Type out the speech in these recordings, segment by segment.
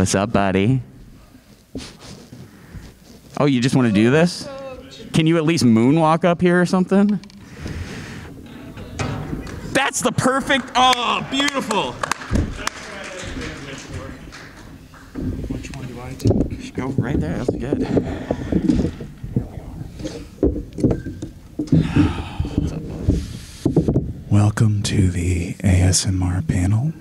What's up, buddy? Oh, you just want to do this? Can you at least moonwalk up here or something? That's the perfect, oh, beautiful. Which one do I take? Go right there, that's good. What's up, bud? Welcome to the ASMR panel.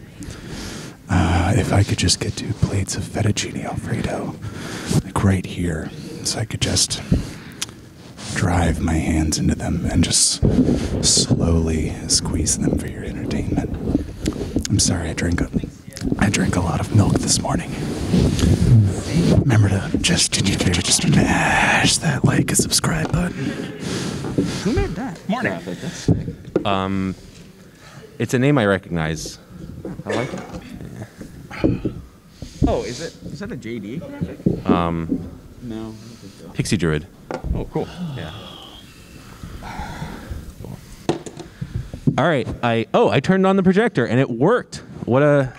If I could just get 2 plates of fettuccine Alfredo, like right here, so I could just drive my hands into them and just slowly squeeze them for your entertainment. I'm sorry, I drank a lot of milk this morning. Remember to just mash that like and subscribe button. Who made that? Morning. It's a name I recognize. I like it. Oh, is that a JD graphic? No, I don't think so. Pixie Druid. Oh, cool. Yeah. Cool. All right. I turned on the projector and it worked. What a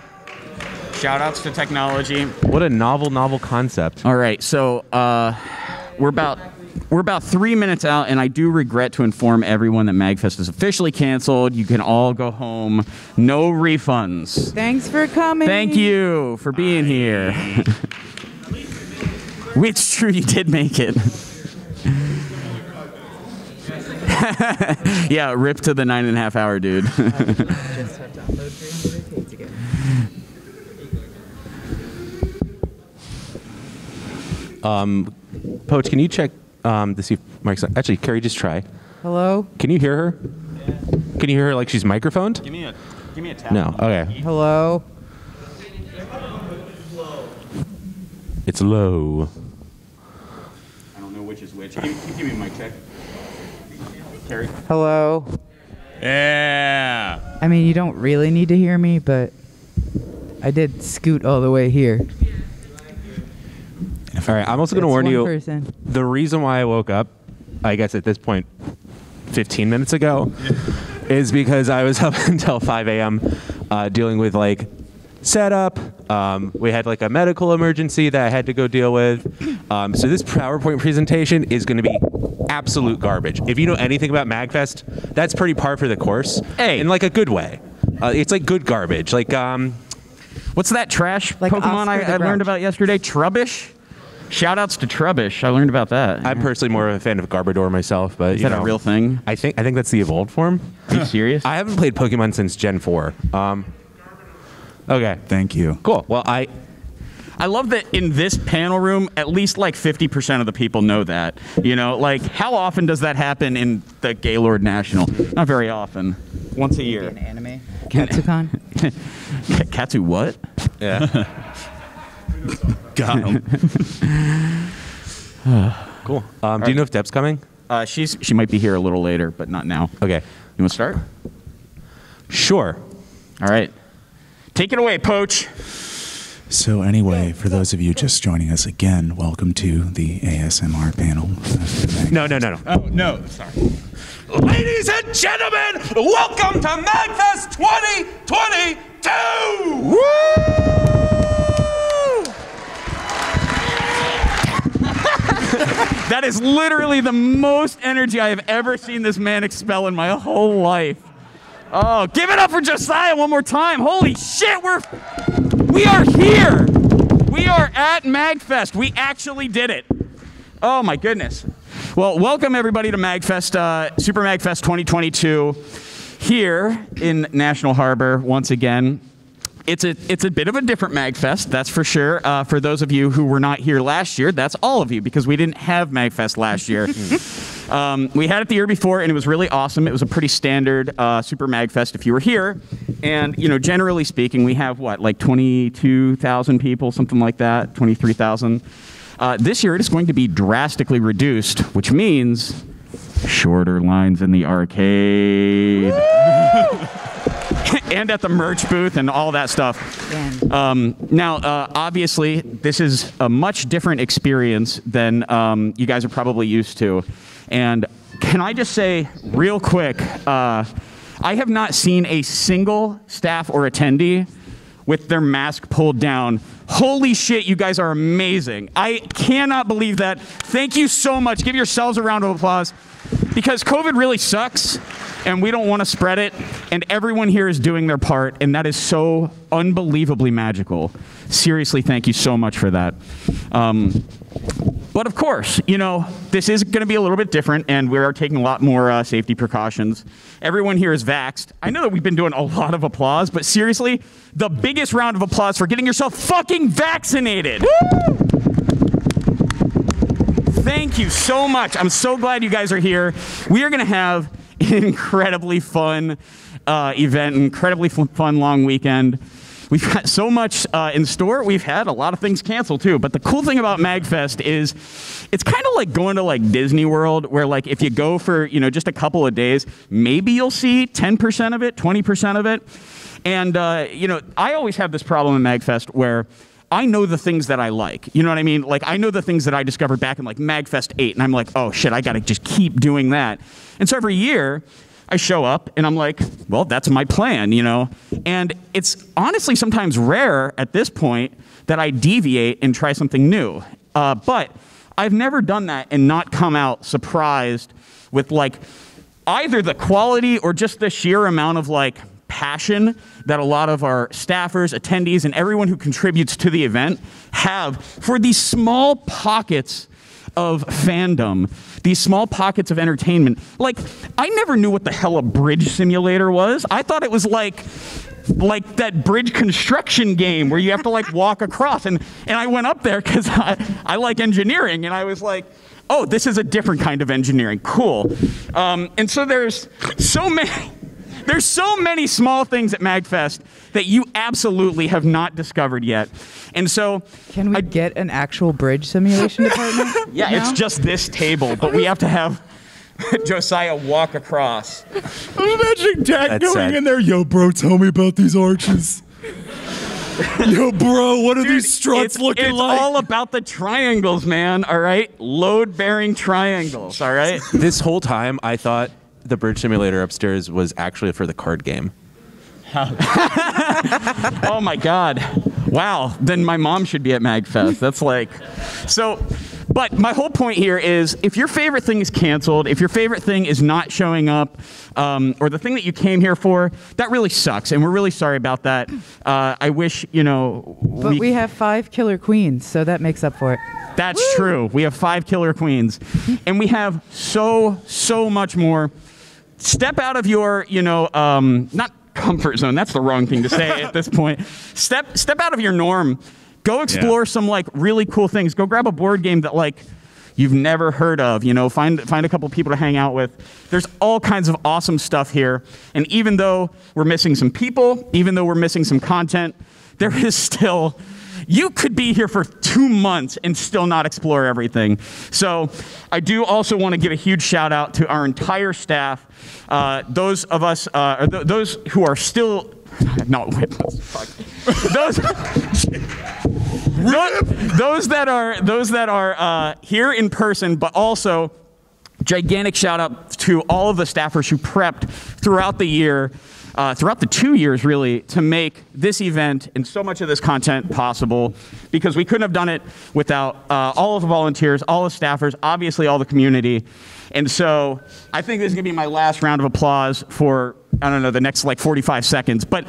shout outs to technology. What a novel concept. All right. So we're about 3 minutes out, and I do regret to inform everyone that MAGFest is officially canceled. You can all go home. No refunds. Thanks for coming. Thank you for being here. It's true, you did make it. Yeah, rip to the 9.5-hour dude. Poach, can you check? To see if Mike's on. Actually, Carrie, just try. Hello. Can you hear her? Yeah. Can you hear her like she's microphoned? Give me a tap. No. Okay. Hello. It's low. I don't know which is which. Give me a mic check. Carrie. Hello. Yeah. I mean, you don't really need to hear me, but I did scoot all the way here. All right, I'm also going to warn you, the reason why I woke up, I guess at this point, 15 minutes ago, is because I was up until 5 a.m. Dealing with, like, setup. We had, like, a medical emergency that I had to go deal with. So this PowerPoint presentation is going to be absolute garbage. If you know anything about MAGFest, that's pretty par for the course. Hey. In, like, a good way. It's, like, good garbage. Like, what's that trash like Pokemon I learned about yesterday? Trubbish? Shoutouts to Trubbish. I learned about that. I'm personally more of a fan of Garbodor myself, but is that a real thing? I think that's the evolved form. Are you serious? I haven't played Pokemon since Gen 4. Okay. Thank you. Cool. Well, I love that in this panel room, at least like 50% of the people know that. You know, like how often does that happen in the Gaylord National? Not very often. Once a year. An anime. KatsuCon. Katsu what? Yeah. Got him. Cool. Do you know if Deb's coming? She might be here a little later, but not now. Okay. You want to start? Sure. All right. Take it away, Poach. So anyway, for those of you just joining us again, welcome to the ASMR panel. No. Oh, no. Sorry. Ladies and gentlemen, welcome to MAGFest 2022! Woo! That is literally the most energy I have ever seen this man expel in my whole life. Oh, give it up for Josiah one more time. Holy shit, we are here. We are at MAGFest. We actually did it. Oh my goodness. Well, welcome everybody to MAGFest, Super MAGFest 2022 here in National Harbor once again. It's a bit of a different MAGFest, that's for sure. For those of you who were not here last year, that's all of you, because we didn't have MAGFest last year. We had it the year before, and it was really awesome. It was a pretty standard Super MAGFest if you were here. And, you know, generally speaking, we have, what, like 22,000 people, something like that, 23,000. This year, it is going to be drastically reduced, which means shorter lines in the arcade. And at the merch booth and all that stuff. Now, obviously, this is a much different experience than you guys are probably used to. And can I just say real quick, I have not seen a single staff or attendee with their mask pulled down. Holy shit, you guys are amazing. I cannot believe that. Thank you so much. Give yourselves a round of applause, because COVID really sucks and we don't want to spread it, and everyone here is doing their part, and that is so unbelievably magical. Seriously, thank you so much for that. But of course, you know, this is going to be a little bit different, and we are taking a lot more safety precautions. Everyone here is vaxxed. I know that we've been doing a lot of applause, but seriously, the biggest round of applause for getting yourself fucking vaccinated. Woo! Thank you so much. I'm so glad you guys are here. We are going to have an incredibly fun event, incredibly fun long weekend. We've got so much in store. We've had a lot of things canceled too, but the cool thing about MAGFest is it's kind of like going to like Disney World, where like if you go for, you know, just a couple of days, maybe you'll see 10% of it, 20% of it. And you know, I always have this problem in MAGFest where I know the things that I like. You know what I mean? Like, I know the things that I discovered back in like MAGFest 8, and I'm like, oh shit, I gotta just keep doing that. And so every year, I show up and I'm like, well, that's my plan, you know? And it's honestly sometimes rare at this point that I deviate and try something new. But I've never done that and not come out surprised with like either the quality or just the sheer amount of like passion that a lot of our staffers, attendees, and everyone who contributes to the event have for these small pockets of fandom, these small pockets of entertainment. Like, I never knew what the hell a bridge simulator was. I thought it was like that bridge construction game where you have to like walk across. And I went up there because I like engineering, and I was like, oh, this is a different kind of engineering, cool. And so there's so many small things at MAGFest that you absolutely have not discovered yet. And so... Can we get an actual bridge simulation department? Yeah, now? It's just this table, but we have to have Josiah walk across. I'm imagining Dad going sad in there, yo, bro, tell me about these arches. Yo, bro, what are dude, these struts looking like? It's all about the triangles, man, all right? Load-bearing triangles, all right? This whole time, I thought the bridge simulator upstairs was actually for the card game. Oh my God. Wow. Then my mom should be at MAGFest. That's like, so, but my whole point here is if your favorite thing is canceled, if your favorite thing is not showing up, or the thing that you came here for, that really sucks. And we're really sorry about that. I wish, you know, but we have 5 killer queens, so that makes up for it. That's Woo! True. We have 5 killer queens, and we have so much more. Step out of your, you know, not comfort zone. That's the wrong thing to say at this point. Step out of your norm. Go explore some like really cool things. Go grab a board game that like you've never heard of. You know, find a couple people to hang out with. There's all kinds of awesome stuff here. And even though we're missing some people, even though we're missing some content, there is still. You could be here for 2 months and still not explore everything. So I do also want to give a huge shout out to our entire staff. Those of us, those who are still, not whipped, fuck. Those that are here in person, but also gigantic shout out to all of the staffers who prepped throughout the year. Throughout the 2 years, really, to make this event and so much of this content possible, because we couldn't have done it without all of the volunteers, all the staffers, obviously all the community. And so I think this is going to be my last round of applause for, I don't know, the next like 45 seconds. But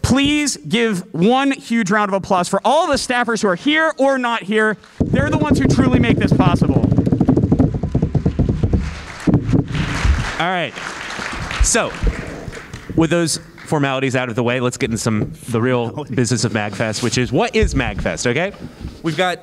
please give one huge round of applause for all the staffers who are here or not here. They're the ones who truly make this possible. All right. So. With those formalities out of the way, let's get into the real business of MAGFest, which is, what is MAGFest, okay? We've got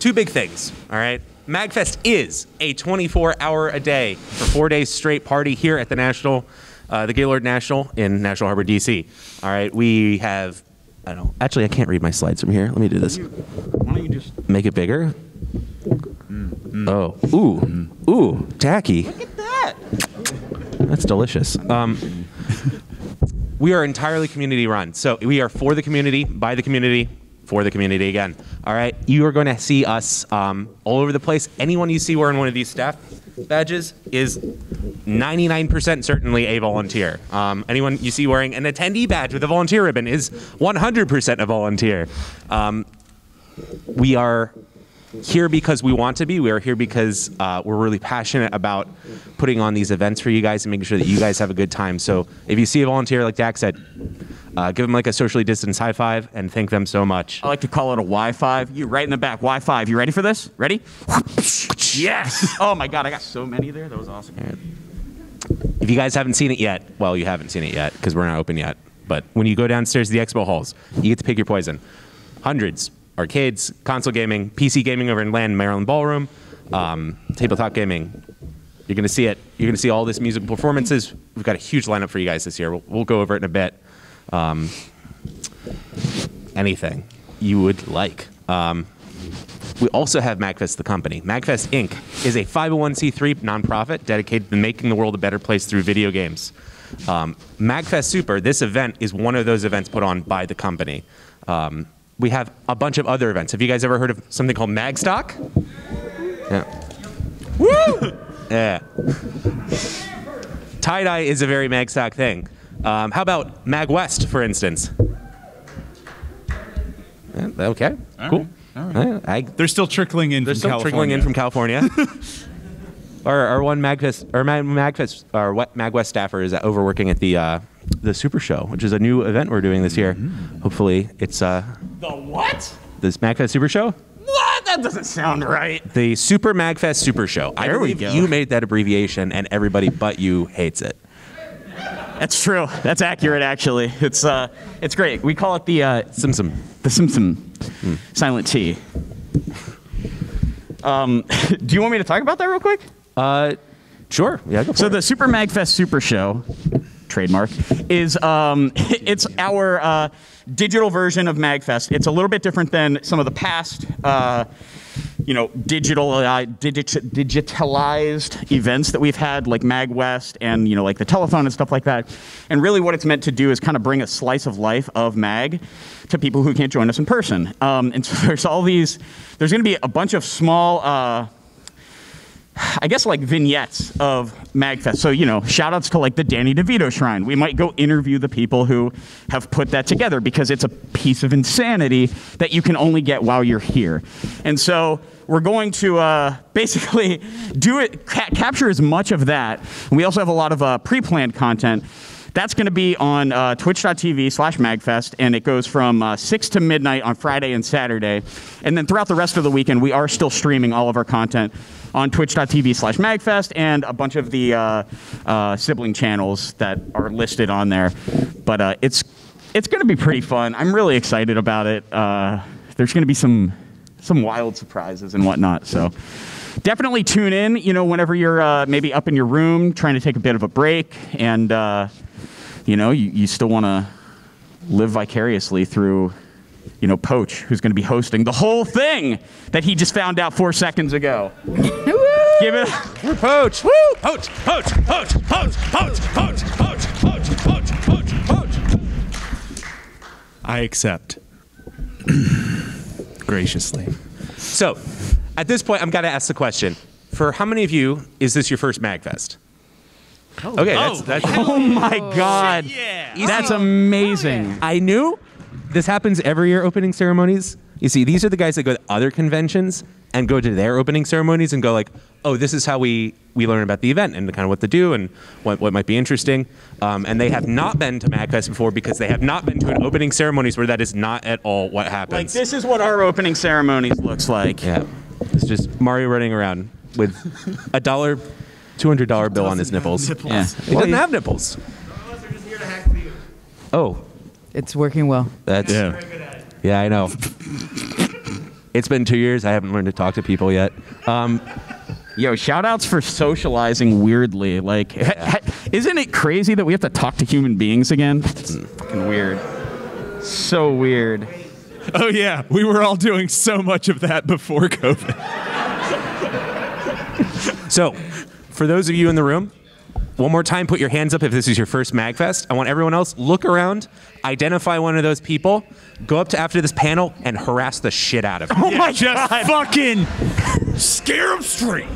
2 big things, all right? MAGFest is a 24-hour-a-day for 4 days straight party here at the National, the Gaylord National in National Harbor, D.C. All right, we have, I don't know, actually I can't read my slides from here. Let me do this. Why don't you just make it bigger? Oh, ooh, ooh, tacky. Look at that. That's delicious. We are entirely community run. So we are for the community, by the community, for the community again. All right, you are going to see us all over the place. Anyone you see wearing one of these staff badges is 99% certainly a volunteer. Anyone you see wearing an attendee badge with a volunteer ribbon is 100% a volunteer. We are here because we want to be. We are here because we're really passionate about putting on these events for you guys and making sure that you guys have a good time. So if you see a volunteer, like Dak said, give them like a socially distanced high five and thank them so much. I like to call it a Y5. You right in the back, Y5. You ready for this? Ready? Yes! Oh my God, I got so many there. That was awesome. Right. If you guys haven't seen it yet, well, you haven't seen it yet because we're not open yet. But when you go downstairs to the expo halls, you get to pick your poison. Hundreds. Arcades, console gaming, PC gaming over in LAN, Maryland Ballroom, tabletop gaming. You're going to see it. You're going to see all this music performances. We've got a huge lineup for you guys this year. We'll go over it in a bit. Anything you would like. We also have MAGFest, the company. MAGFest, Inc. is a 501c3 nonprofit dedicated to making the world a better place through video games. MAGFest Super, this event, is one of those events put on by the company. We have a bunch of other events. Have you guys ever heard of something called Magstock? Yeah. Woo! Yeah. Tie-dye is a very Magstock thing. How about Magwest, for instance? Yeah, okay. All cool. Right. All right. They're still trickling in from California. Our one Magwest staffer is overworking at the Super Show, which is a new event we're doing this year. Hopefully it's the what? This MAGFest Super Show? What? That doesn't sound right. The Super MAGFest Super Show. I believe you made that abbreviation and everybody but you hates it. That's true. That's accurate actually. It's great. We call it the Simsim. The Simsim. Silent T. Do you want me to talk about that real quick? Sure. Yeah, so the Super MAGFest Super Show, trademark, is it's our digital version of MAGFest. It's a little bit different than some of the past, you know, digitalized events that we've had, like MagWest and, you know, like the telethon and stuff like that. And really what it's meant to do is kind of bring a slice of life of Mag to people who can't join us in person. And so there's all these, there's going to be a bunch of small, I guess, like vignettes of MAGFest. So, you know, shout outs to like the Danny DeVito shrine. We might go interview the people who have put that together because it's a piece of insanity that you can only get while you're here. And so we're going to basically do it, capture as much of that. And we also have a lot of pre-planned content. That's going to be on twitch.tv/magfest, and it goes from 6 to midnight on Friday and Saturday. And then throughout the rest of the weekend, we are still streaming all of our content on twitch.tv/magfest and a bunch of the sibling channels that are listed on there. But it's going to be pretty fun. I'm really excited about it. There's going to be some wild surprises and whatnot. So definitely tune in, you know, whenever you're maybe up in your room trying to take a bit of a break and... you know, you still want to live vicariously through, you know, Poach, who's going to be hosting the whole thing that he just found out 4 seconds ago. Give it up for Poach. Woo! Poach, Poach, Poach, Poach, Poach, Poach, Poach, Poach, Poach, Poach, Poach. I accept. Graciously. So, at this point, I'm going to ask the question. For how many of you is this your first MAGFest? Oh, okay, oh my God. Shit, yeah. That's amazing. Oh, yeah. I knew this happens every year, opening ceremonies. You see, these are the guys that go to other conventions and go to their opening ceremonies and go like, oh, this is how we learn about the event and kind of what to do and what might be interesting. And they have not been to MAGFest before because they have not been to an opening ceremonies where that is not at all what happens. Like, this is what our opening ceremonies looks like. Yeah, it's just Mario running around with a dollar... $200 bill on his nipples. Yeah. He doesn't have nipples. Oh. It's working well. That's yeah, I know. It's been 2 years. I haven't learned to talk to people yet. Yo, shout outs for socializing weirdly. Like, isn't it crazy that we have to talk to human beings again? It's fucking weird. So weird. Oh, yeah. We were all doing so much of that before COVID. So... for those of you in the room, one more time, put your hands up if this is your first MAGFest. I want everyone else, look around, identify one of those people, go up to after this panel, and harass the shit out of them. Oh my God. Just fucking scare them straight.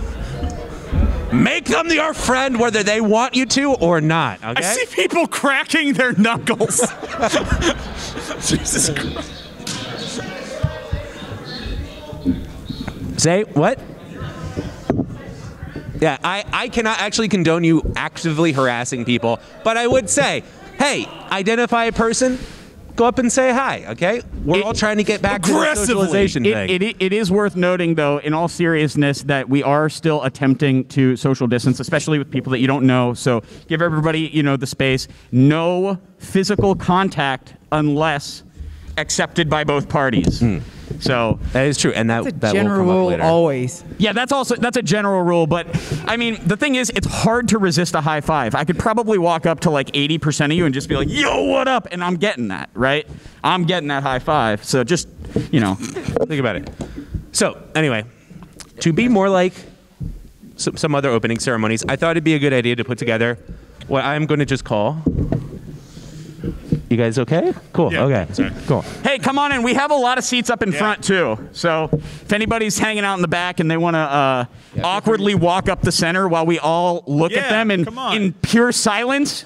Make them your friend whether they want you to or not, okay? I see people cracking their knuckles. Jesus Christ. Say what? Yeah, I cannot actually condone you actively harassing people, but I would say, hey, identify a person, go up and say hi, okay? We're all trying to get back to the socialization thing. It is worth noting, though, in all seriousness, that we are still attempting to social distance, especially with people that you don't know. So give everybody, you know, the space. No physical contact unless accepted by both parties. Mm. So that is true, and that's a general rule always. Yeah, that's a general rule, but I mean, the thing is, it's hard to resist a high five. I could probably walk up to like 80% of you and just be like, "Yo, what up?" and I'm getting that, right? I'm getting that high five. So just, you know, think about it. So anyway, to be more like some other opening ceremonies, I thought it'd be a good idea to put together what I'm going to just call. You guys okay? Cool. Yeah, okay. Sorry. Cool. Hey, come on in. We have a lot of seats up in front too. So if anybody's hanging out in the back and they want to awkwardly walk up the center while we all look at them in pure silence.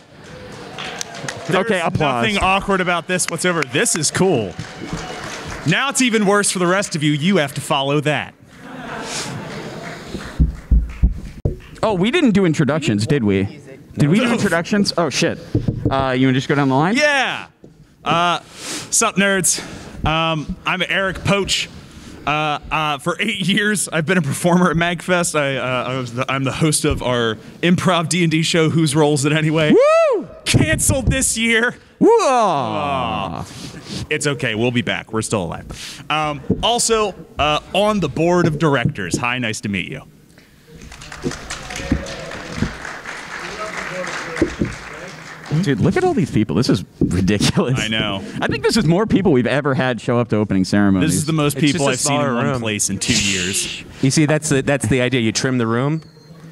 There's okay, applause. Nothing awkward about this whatsoever. This is cool. Now it's even worse for the rest of you. You have to follow that. Oh, we didn't do introductions, did we? Did we do introductions? Oh, shit. You want to just go down the line? Yeah. Sup, nerds. I'm Eric Poach. For 8 years, I've been a performer at MAGFest. I'm the host of our improv D&D show, Whose Roles It Anyway? Woo! Canceled this year. Woo! It's okay. We'll be back. We're still alive. Also, on the board of directors. Hi, nice to meet you. Dude, look at all these people. This is ridiculous. I know. I think this is more people we've ever had show up to opening ceremonies. This is the most people I've seen in one place in 2 years. You see, that's the idea. You trim the room,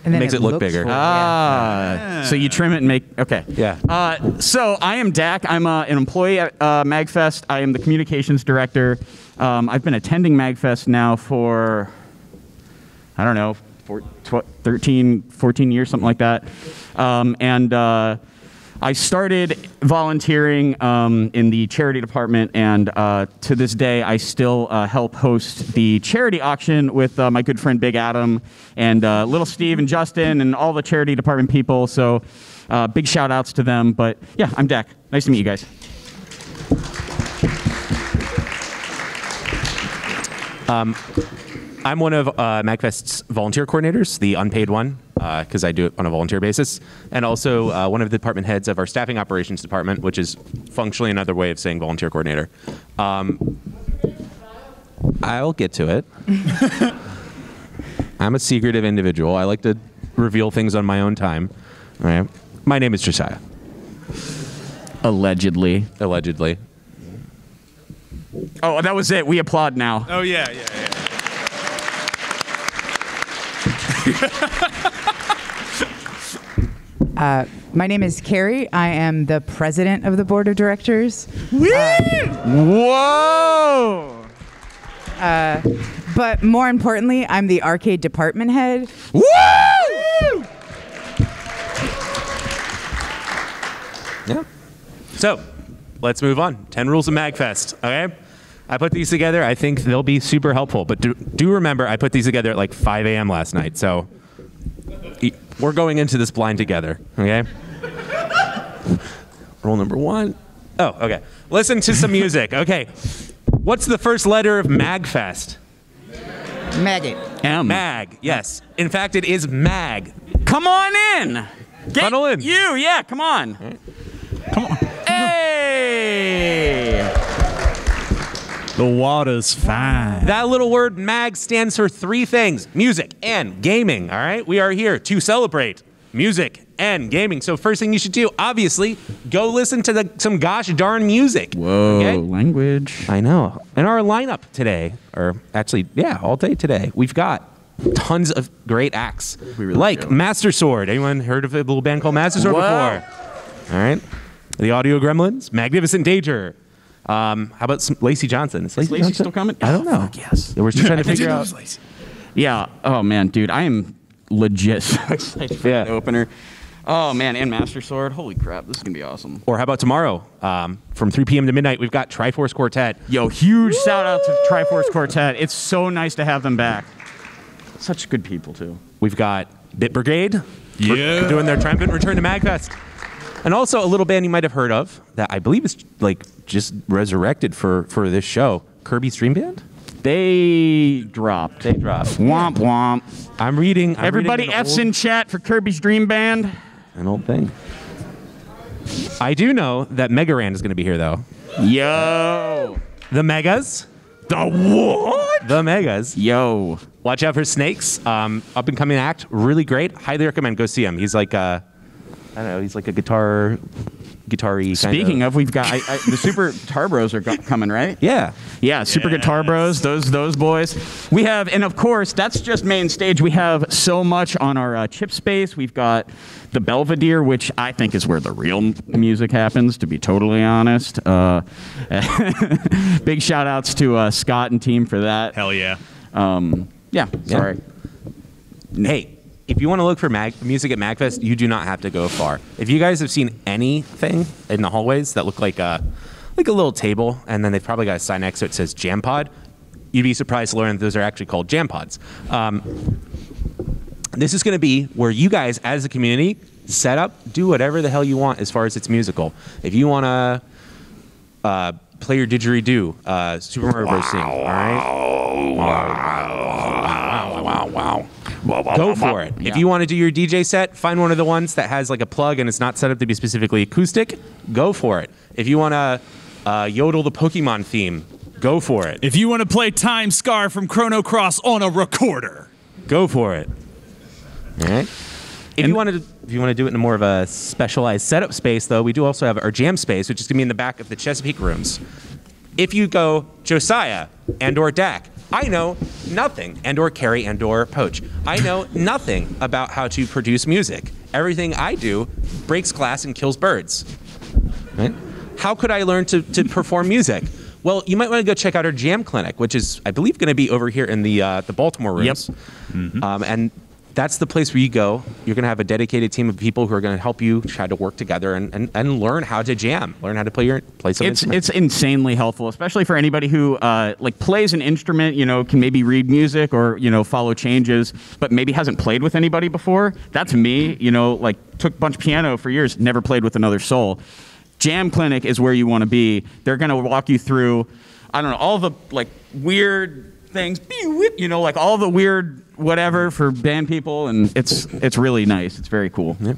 and then makes it look bigger. So you trim it and make, okay. Yeah. So I am Dak. I'm an employee at MAGFest. I am the communications director. I've been attending MAGFest now for, I don't know, 13, 14 years, something like that. I started volunteering in the charity department, and to this day, I still help host the charity auction with my good friend Big Adam and Little Steve and Justin and all the charity department people. So big shout outs to them. But yeah, I'm Dak. Nice to meet you guys. I'm one of MAGFest's volunteer coordinators, the unpaid one, because I do it on a volunteer basis, and also one of the department heads of our staffing operations department, which is functionally another way of saying volunteer coordinator. I'll get to it. I'm a secretive individual. I like to reveal things on my own time. All right. My name is Josiah. Allegedly. Allegedly. Oh, that was it. We applaud now. Oh, yeah, yeah, yeah. My name is Carrie. I am the president of the board of directors. Woo! Whoa! But more importantly, I'm the arcade department head. Woo! Yeah. So, let's move on. 10 rules of MAGFest. Okay. I put these together. I think they'll be super helpful. But do remember, I put these together at like 5 a.m. last night. So we're going into this blind together, okay? Rule number one. Oh, okay. Listen to some music. Okay. What's the first letter of MAGFest? Maggot. M. Mag, yes. In fact, it is Mag. Come on in. Funnel in. You, yeah, come on. Right. Come on. Hey! The water's fine. That little word mag stands for three things: music and gaming, all right? We are here to celebrate music and gaming. So first thing you should do, obviously, go listen to some gosh darn music. Whoa, okay? Language. I know. And our lineup today, or actually, yeah, all day today, we've got tons of great acts. We really like Master Sword. Anyone heard of a little band called Master Sword before? All right. The Audio Gremlins, Magnificent Danger. How about some Lacey Johnson? Is Lacey Johnson still coming? I don't know. Fuck yes. We're still trying to figure out. Yeah. Oh man, dude, I am legit sucks. I just yeah. Opener. Oh, man, and Master Sword. Holy crap, this is going to be awesome. Or how about tomorrow? From 3 p.m. to midnight, we've got Triforce Quartet. Yo, huge Woo! Shout out to Triforce Quartet. It's so nice to have them back. Such good people, too. We've got Bit Brigade. Yeah. Doing their triumphant return to MAGFest. And also a little band you might have heard of that I believe is like just resurrected for this show, Kirby's Dream Band. They dropped. They dropped. Womp womp. I'm reading. Everybody F's in chat for Kirby's Dream Band. An old thing. I do know that Megarand is going to be here though. Yo. The Megas. The what? The Megas. Yo. Watch out for Snakes. Up and coming act. Really great. Highly recommend. Go see him. He's like a. I don't know, he's like a guitar-y Speaking of, we've got the Super Guitar Bros are coming, right? Yeah. Yeah, Super Guitar Bros, those boys. We have, and of course, that's just main stage. We have so much on our chip space. We've got the Belvedere, which I think is where the real music happens, to be totally honest. Big shout-outs to Scott and team for that. Hell yeah. Yeah, sorry. Yeah. Hey. If you want to look for music at MAGFest, you do not have to go far. If you guys have seen anything in the hallways that look like a little table, and then they've probably got a sign next to it that says Jam Pod, you'd be surprised to learn that those are actually called Jam Pods. This is going to be where you guys, as a community, set up, do whatever the hell you want as far as it's musical. If you want to play your didgeridoo, Super Mario Bros. Scene, all right? Wow. Go for it. Yeah. If you want to do your DJ set, find one of the ones that has like a plug and it's not set up to be specifically acoustic. Go for it. If you want to yodel the Pokemon theme, go for it. If you want to play Time Scar from Chrono Cross on a recorder, go for it. All right. If you want to do it in more of a specialized setup space, though, we do also have our jam space, which is going to be in the back of the Chesapeake rooms. If you go Josiah and or Dak. I know nothing, and or Carrie and or Poach. I know nothing about how to produce music. Everything I do breaks glass and kills birds. Right? How could I learn to perform music? Well, you might want to go check out our jam clinic, which is, I believe, going to be over here in the Baltimore rooms. Yep. Mm-hmm. And that's the place where you go. You're going to have a dedicated team of people who are going to help you try to work together and learn how to jam, learn how to play some instrument. It's insanely helpful, especially for anybody who like plays an instrument, you know, can maybe read music or, you know, follow changes, but maybe hasn't played with anybody before. That's me, you know, like took a bunch of piano for years, never played with another soul. Jam Clinic is where you want to be. They're going to walk you through, I don't know, all the like weird things, you know, like all the weird whatever for band people, and it's really nice. It's very cool. Yeah.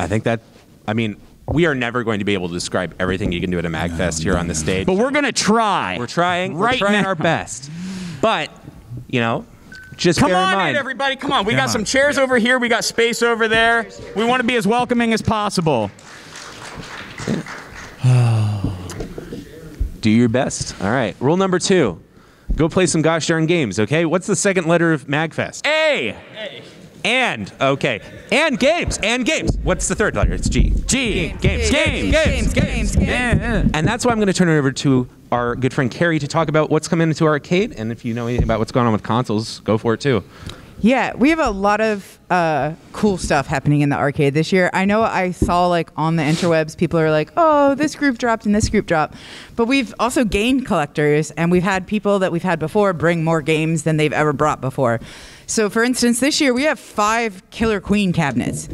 I think that, I mean, we are never going to be able to describe everything you can do at a MAGFest here on the stage. But we're going to try. We're trying. Right we're trying now. Our best. But, you know, just come bear on in mind. Everybody. Come on. We got some chairs over here. We got space over there. We want to be as welcoming as possible. Do your best. All right. Rule number 2. Go play some gosh darn games, okay? What's the second letter of MAGFest? A! A. And, okay. And games, and games. What's the third letter? It's G. G. Games, games, games, games, games. And that's why I'm going to turn it over to our good friend Carrie to talk about what's coming into our arcade, and if you know anything about what's going on with consoles, go for it too. Yeah, we have a lot of cool stuff happening in the arcade this year. I know I saw like on the interwebs, people are like, oh, this group dropped and this group dropped. But we've also gained collectors, and we've had people that we've had before bring more games than they've ever brought before. So for instance, this year we have 5 Killer Queen cabinets.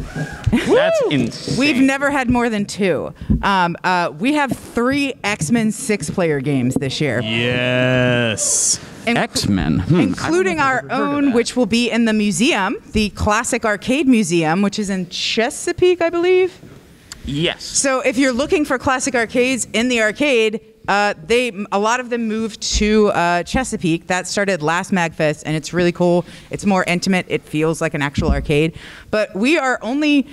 That's insane. We've never had more than 2. We have 3 X-Men 6-player games this year. Yes. X-Men. Including our own, which will be in the museum, the Classic Arcade Museum, which is in Chesapeake, I believe. Yes. So if you're looking for classic arcades in the arcade, a lot of them moved to Chesapeake. That started last MAGFest, and it's really cool. It's more intimate. It feels like an actual arcade. But we are only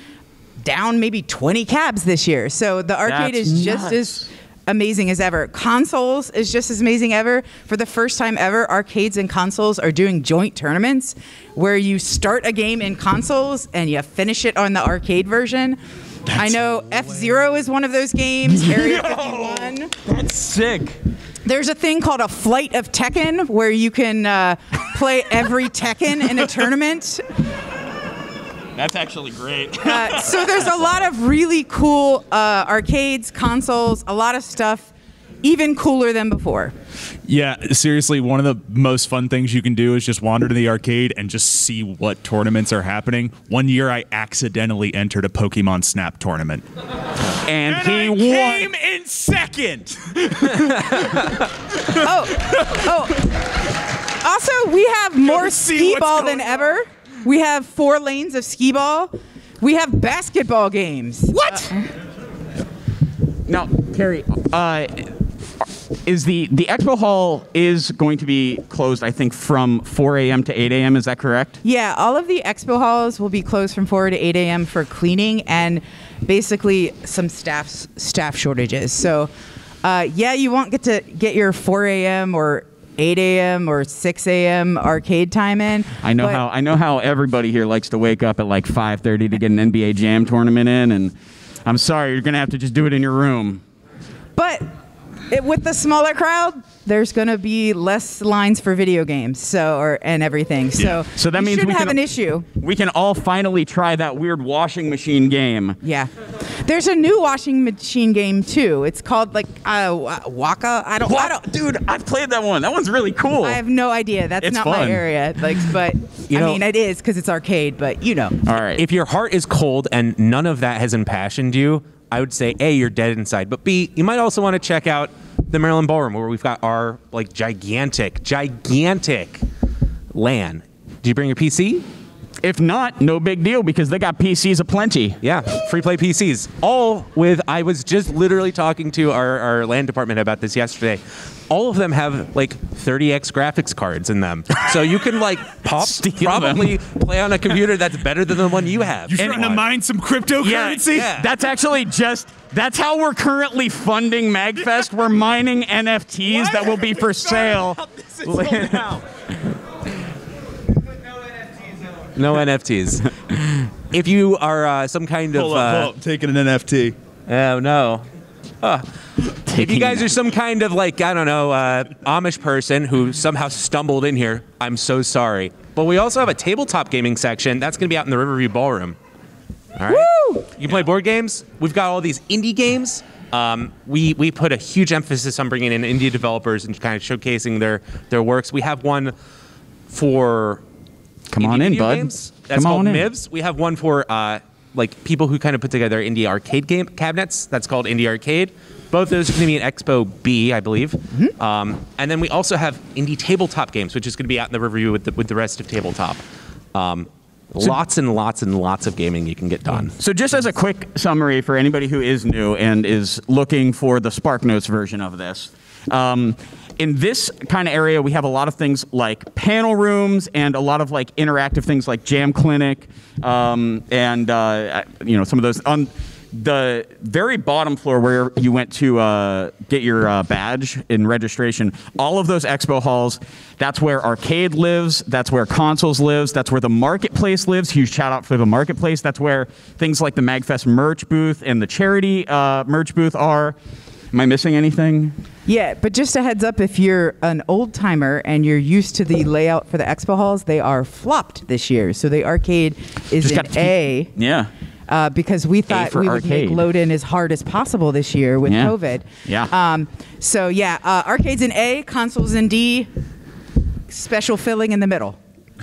down maybe 20 cabs this year. So the arcade is just as amazing as ever. Consoles is just as amazing ever. For the first time ever, arcades and consoles are doing joint tournaments where you start a game in consoles and you finish it on the arcade version. That's I know F-Zero is one of those games, Area 51. That's sick. There's a thing called a Flight of Tekken where you can play every Tekken in a tournament. That's actually great. So there's a lot of really cool arcades, consoles, a lot of stuff, even cooler than before. Yeah, seriously, one of the most fun things you can do is just wander to the arcade and just see what tournaments are happening. One year I accidentally entered a Pokemon Snap tournament. And he won. Came in second. Oh. Also, we have more skee-ball than ever. We have 4 lanes of skee-ball. We have basketball games. What? Now, Carrie, is the expo hall is going to be closed, I think, from 4 a.m. to 8 a.m., is that correct? Yeah, all of the expo halls will be closed from 4 to 8 a.m. for cleaning and basically some staff shortages. So, yeah, you won't get to get your 4 a.m. or 8 a.m. or 6 a.m. arcade time in. I know how everybody here likes to wake up at like 5:30 to get an NBA Jam tournament in, and I'm sorry, you're going to have to just do it in your room. But with the smaller crowd, there's going to be less lines for video games, so and everything. So, yeah. So that means we shouldn't have an issue. We can all finally try that weird washing machine game. Yeah, there's a new washing machine game too. It's called like Waka. I don't. Dude, I've played that one. That one's really cool. I have no idea. That's not my area. Like, but I mean, it is because it's arcade. But you know. All right. If your heart is cold and none of that has impassioned you, I would say A, you're dead inside, but B, you might also want to check out the Maryland Ballroom, where we've got our like gigantic LAN. Did you bring your PC? If not, no big deal, because they got PCs aplenty. Yeah, free play PCs. All with, I was just literally talking to our LAN department about this yesterday. All of them have like 30X graphics cards in them. So you can like probably play on a computer that's better than the one you have. You're trying to mine some cryptocurrency? Yeah. That's actually just, that's how we're currently funding MAGFest. We're mining NFTs that will be for sale. No NFTs. If you are some kind of... Hold up, taking an NFT. Oh, no. If you guys are some kind of, like, I don't know, Amish person who somehow stumbled in here, I'm so sorry. But we also have a tabletop gaming section. That's going to be out in the Riverview Ballroom. All right? Woo! You can play board games. We've got all these indie games. We put a huge emphasis on bringing in indie developers and kind of showcasing their works. We have one for... Come on in, bud. Games. That's called MIBs. We have one for like people who kind of put together indie arcade game cabinets. That's called Indie Arcade. Both those are going to be at Expo B, I believe. Mm-hmm. And then we also have indie tabletop games, which is going to be out in the Riverview with the rest of tabletop. Lots and lots and lots of gaming you can get done. So just as a quick summary for anybody who is new and is looking for the SparkNotes version of this. In this kind of area, we have a lot of things like panel rooms and a lot of like interactive things like Jam Clinic, and you know, some of those. On the very bottom floor where you went to get your badge in registration, all of those expo halls, that's where arcade lives, that's where consoles lives, that's where the marketplace lives. Huge shout out for the marketplace. That's where things like the MAGFest merch booth and the charity merch booth are. Am I missing anything? Yeah, but just a heads up, if you're an old timer and you're used to the layout for the expo halls, they are flopped this year. So the arcade is an A. Yeah. Because we thought we would make load-in as hard as possible this year with COVID. Yeah. So yeah, arcade's an A, console's in D, special filling in the middle.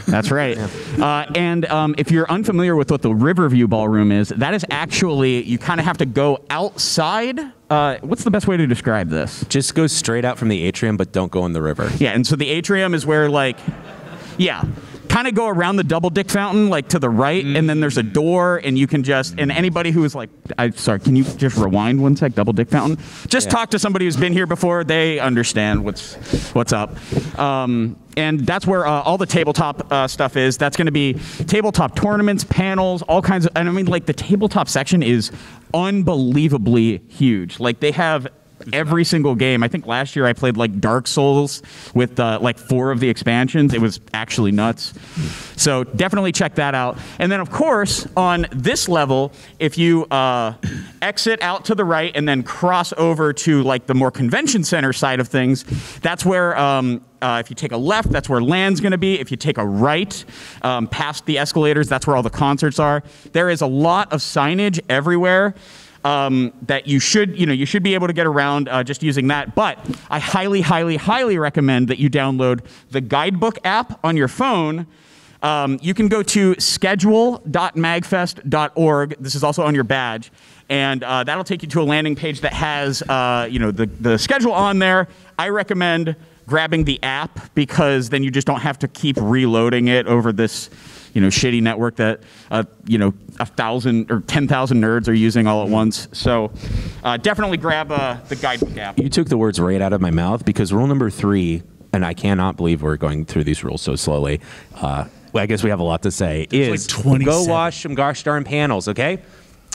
That's right. And if you're unfamiliar with what the Riverview Ballroom is, that is actually, you kind of have to go outside. What's the best way to describe this? Just go straight out from the atrium, but don't go in the river. Yeah, and so the atrium is where, like, yeah, kind of go around the double dick fountain, like, to the right, and then there's a door, and you can just, and anybody who is like, I'm sorry, can you just rewind one sec, double dick fountain? Just talk to somebody who's been here before. They understand what's up. And that's where all the tabletop stuff is. That's going to be tabletop tournaments, panels, all kinds of, and I mean, like, the tabletop section is unbelievably huge. Like, they have every single game. I think last year I played like Dark Souls with like 4 of the expansions. It was actually nuts. So definitely check that out. And then of course on this level, if you exit out to the right and then cross over to like the more convention center side of things, that's where if you take a left, that's where LAN's going to be. If you take a right, past the escalators, that's where all the concerts are. There is a lot of signage everywhere that you should, you should be able to get around just using that. But I highly, highly, highly recommend that you download the guidebook app on your phone. You can go to schedule.magfest.org. This is also on your badge. And that'll take you to a landing page that has, the schedule on there. I recommend grabbing the app because then you just don't have to keep reloading it over this, shitty network that, 1,000 or 10,000 nerds are using all at once. So definitely grab the guidebook app. You took the words right out of my mouth because rule number 3, and I cannot believe we're going through these rules so slowly. I guess we have a lot to say. There's is like go watch some gosh darn panels, okay?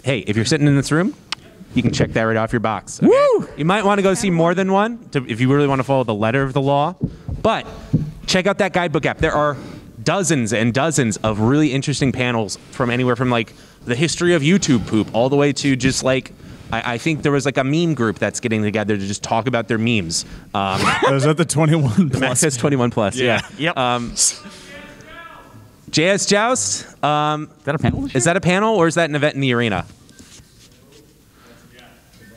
Hey, if you're sitting in this room, you can check that right off your box. Okay? Woo! You might want to go see more than one if you really want to follow the letter of the law. But check out that guidebook app. There are dozens and dozens of really interesting panels from anywhere from like the history of YouTube poop all the way to just like, I think there was like a meme group that's getting together to just talk about their memes. Was that the 21 plus? MAGFest 21 plus, yeah. Yep. JS Joust. Is that a panel? Is that a panel or is that an event in the arena?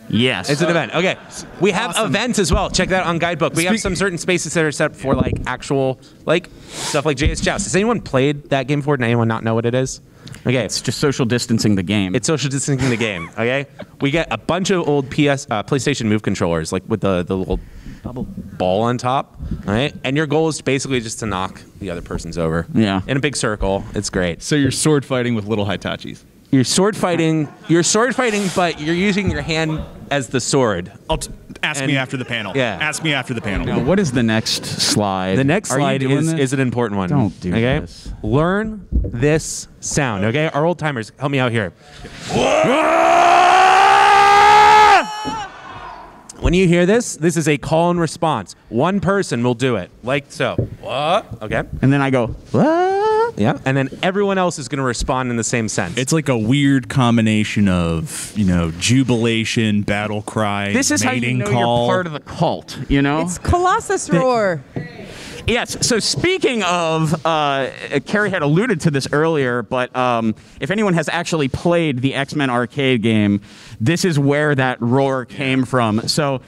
Yes. It's an event. Okay. We have events as well. Check that on Guidebook. We have some certain spaces that are set for like actual like stuff like JS Joust. Has anyone played that game before? Does anyone not know what it is? Okay. It's just social distancing the game. It's social distancing the game. Okay. We get a bunch of old PlayStation Move controllers like with the little bubble ball on top. All right. And your goal is basically just to knock the other person's over. Yeah. In a big circle. It's great. So you're sword fighting with little hitachis. You're sword fighting, but you're using your hand as the sword. Ask me after the panel. Yeah. Ask me after the panel. Now, what is the next slide? The next slide is an important one. Don't do this. Learn this sound, okay? Our old timers, help me out here. When you hear this, this is a call and response. One person will do it, like so. What? Okay. And then I go, what? Yeah, and then everyone else is going to respond in the same sense. It's like a weird combination of, jubilation, battle cry, this is mating how you know call. You're part of the cult, It's Colossus Roar. Yes, so speaking of, Carrie had alluded to this earlier, but if anyone has actually played the X-Men arcade game, this is where that roar came from. So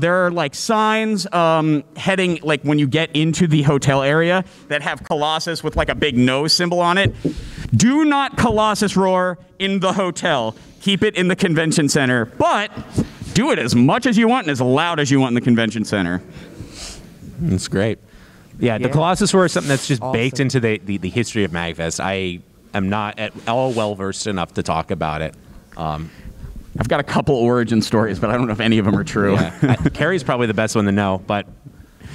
there are like signs heading, like when you get into the hotel area that have Colossus with like a big no symbol on it. Do not Colossus roar in the hotel. Keep it in the convention center, but do it as much as you want and as loud as you want in the convention center. That's great. Yeah, the Colossus Roar is something that's just awesome. Baked into the history of MAGFest. I am not at all well-versed enough to talk about it. I've got a couple origin stories, but I don't know if any of them are true. Yeah. Carrie's probably the best one to know, but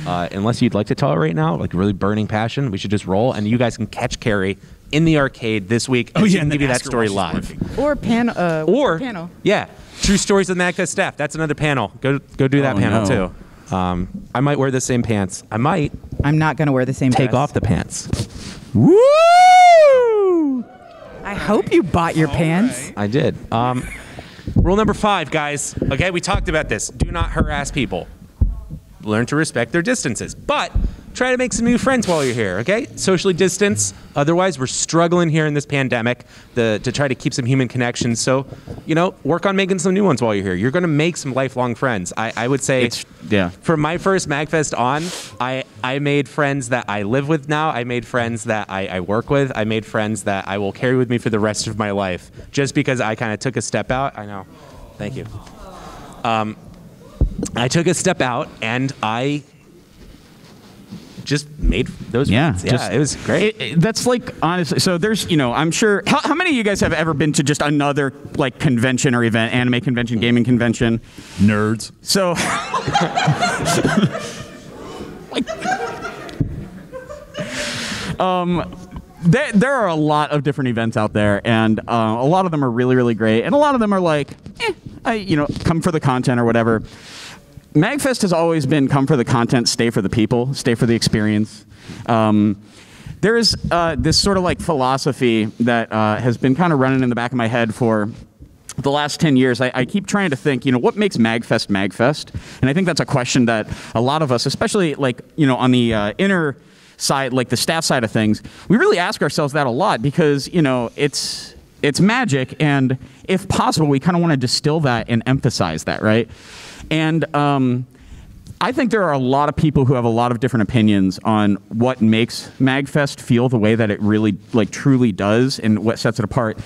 unless you'd like to tell it right now, like really burning passion, we should just roll, and you guys can catch Carrie in the arcade this week. Oh, yeah, and give you that story live. Or panel. Yeah, True Stories of the MAGFest Staff. That's another panel. Go do that panel, too. I might wear the same pants. I'm not going to wear the same pants. Take off the pants. Woo! I hope you bought your pants. I did. Rule number 5, guys. Okay, we talked about this. Do not harass people. Learn to respect their distances. But try to make some new friends while you're here, okay? Socially distance. Otherwise, we're struggling here in this pandemic to try to keep some human connections. So, work on making some new ones while you're here. You're going to make some lifelong friends. I would say, from my first MAGFest on, I made friends that I live with now. I made friends that I work with. I made friends that I will carry with me for the rest of my life. Just because I kind of took a step out. I know. Thank you. I took a step out and I just made those friends. It was great. That's like, honestly, so there's, I'm sure, how many of you guys have ever been to just another like convention or event, anime convention, gaming convention? Nerds. So, like, there are a lot of different events out there, and a lot of them are really, really great, and a lot of them are like, come for the content or whatever. MAGFest has always been come for the content, stay for the people, stay for the experience. There is this sort of like philosophy that has been kind of running in the back of my head for the last 10 years. I keep trying to think, you know, what makes MAGFest MAGFest? And I think that's a question that a lot of us, especially like, you know, on the inner side, like the staff side of things, we really ask ourselves that a lot because, you know, it's magic. And if possible, we kind of want to distill that and emphasize that, right? And I think there are a lot of people who have a lot of different opinions on what makes MAGFest feel the way that it really, like, truly does and what sets it apart.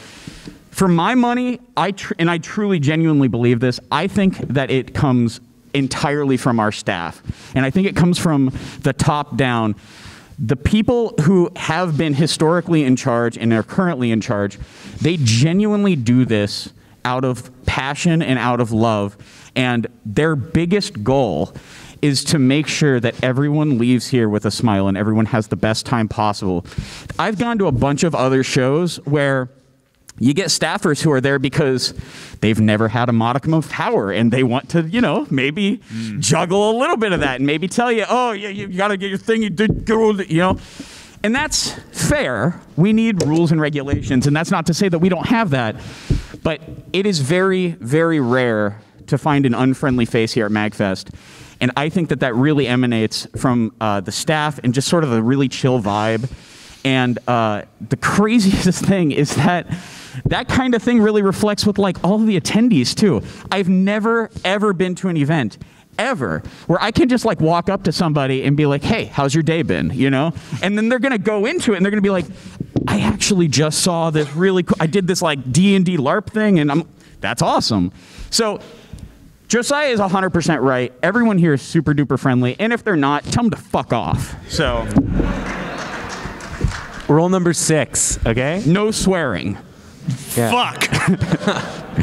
For my money, I truly genuinely believe this, I think that it comes entirely from our staff. And I think it comes from the top down. The people who have been historically in charge and are currently in charge, they genuinely do this out of passion and out of love. And their biggest goal is to make sure that everyone leaves here with a smile and everyone has the best time possible. I've gone to a bunch of other shows where you get staffers who are there because they've never had a modicum of power and they want to, you know, maybe juggle a little bit of that and maybe tell you, oh, yeah, you got to get your thing, you did, you know. And that's fair. We need rules and regulations. And that's not to say that we don't have that. But it is very, very rare to find an unfriendly face here at MAGFest. And I think that that really emanates from the staff and just sort of a really chill vibe. And the craziest thing is that that kind of thing really reflects with like all of the attendees too. I've never, ever been to an event ever where I can just like walk up to somebody and be like, hey, how's your day been, you know? And then they're gonna go into it and they're gonna be like, I actually just saw this really cool, I did this like D&D LARP thing and that's awesome. So Josiah is 100% right. Everyone here is super duper friendly. And if they're not, tell them to fuck off. So rule number 6, okay? No swearing. Yeah. Fuck.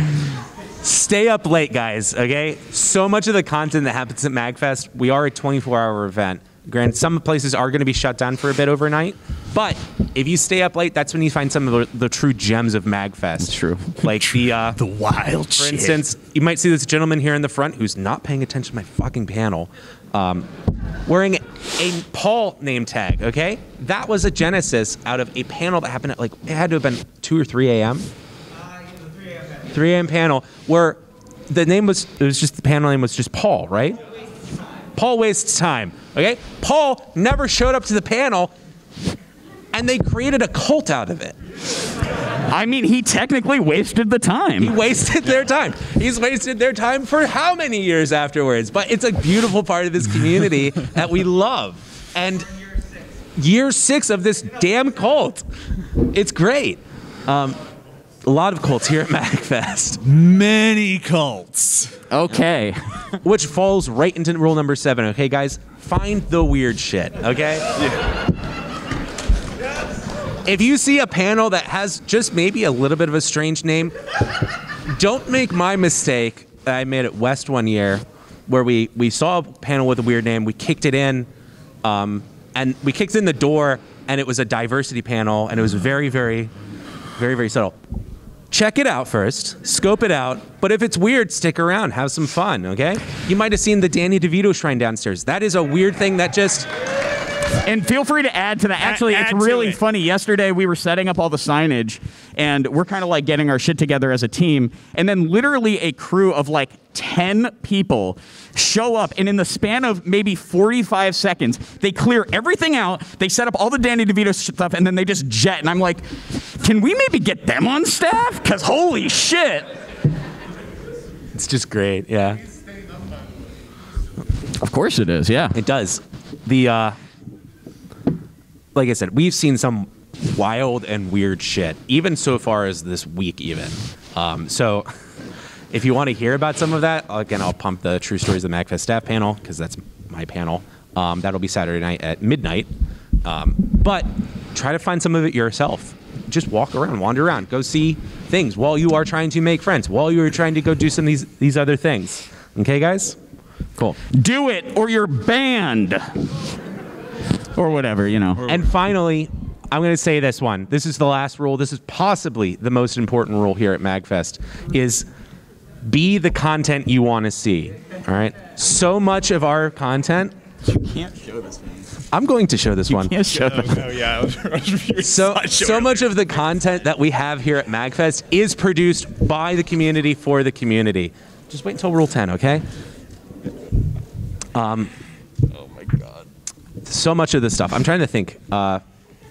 Stay up late, guys, okay? So much of the content that happens at MAGFest, we are a 24-hour event. Granted, some places are going to be shut down for a bit overnight, but if you stay up late, that's when you find some of the true gems of MAGFest. That's true. Like the wild shit. For instance, you might see this gentleman here in the front who's not paying attention to my fucking panel, wearing a Paul name tag, okay? That was a Genesis out of a panel that happened at, like, it had to have been 2 or 3 a.m.? 3 a.m. panel where the name was, it was just, the panel name was just Paul, right? Paul wastes time, okay? Paul never showed up to the panel and they created a cult out of it. I mean, he technically wasted the time. He wasted their time. He's wasted their time for how many years afterwards? But it's a beautiful part of this community that we love. And year 6 of this damn cult. It's great. A lot of cults here at MAGFest. Many cults. Okay. Which falls right into rule number 7, okay, guys? Find the weird shit, okay? Yeah. If you see a panel that has just maybe a little bit of a strange name, don't make my mistake that I made at West one year where we saw a panel with a weird name, we kicked it in, and we kicked in the door, and it was a diversity panel, and it was very, very, very, very subtle. Check it out first, scope it out, but if it's weird, stick around, have some fun, okay? You might have seen the Danny DeVito shrine downstairs. That is a weird thing that just... And feel free to add to that. Actually, it's really funny. Yesterday, we were setting up all the signage, and we're kind of like getting our shit together as a team, and then literally a crew of like 10 people show up, and in the span of maybe 45 seconds, they clear everything out, they set up all the Danny DeVito stuff, and then they just jet, and I'm like, can we maybe get them on staff? Because holy shit. It's just great, yeah. Of course it is, yeah. It does. The, like I said, we've seen some wild and weird shit, even so far as this week even. So... If you want to hear about some of that, again, I'll pump the True Stories of the MAGFest staff panel, because that's my panel. That'll be Saturday night at midnight. But try to find some of it yourself. Just walk around, wander around, go see things while you are trying to make friends, while you are trying to go do some of these other things. Okay, guys? Cool. Do it, or you're banned. Or whatever, you know. And finally, I'm going to say this one. This is the last rule. This is possibly the most important rule here at MAGFest, is... Be the content you want to see. All right. So much of our content. You can't show this one. I'm going to show this one. You can't show that. Oh, yeah. So much of the content that we have here at MAGFest is produced by the community for the community. Just wait until Rule 10, okay? Oh, my God. So much of this stuff. I'm trying to think.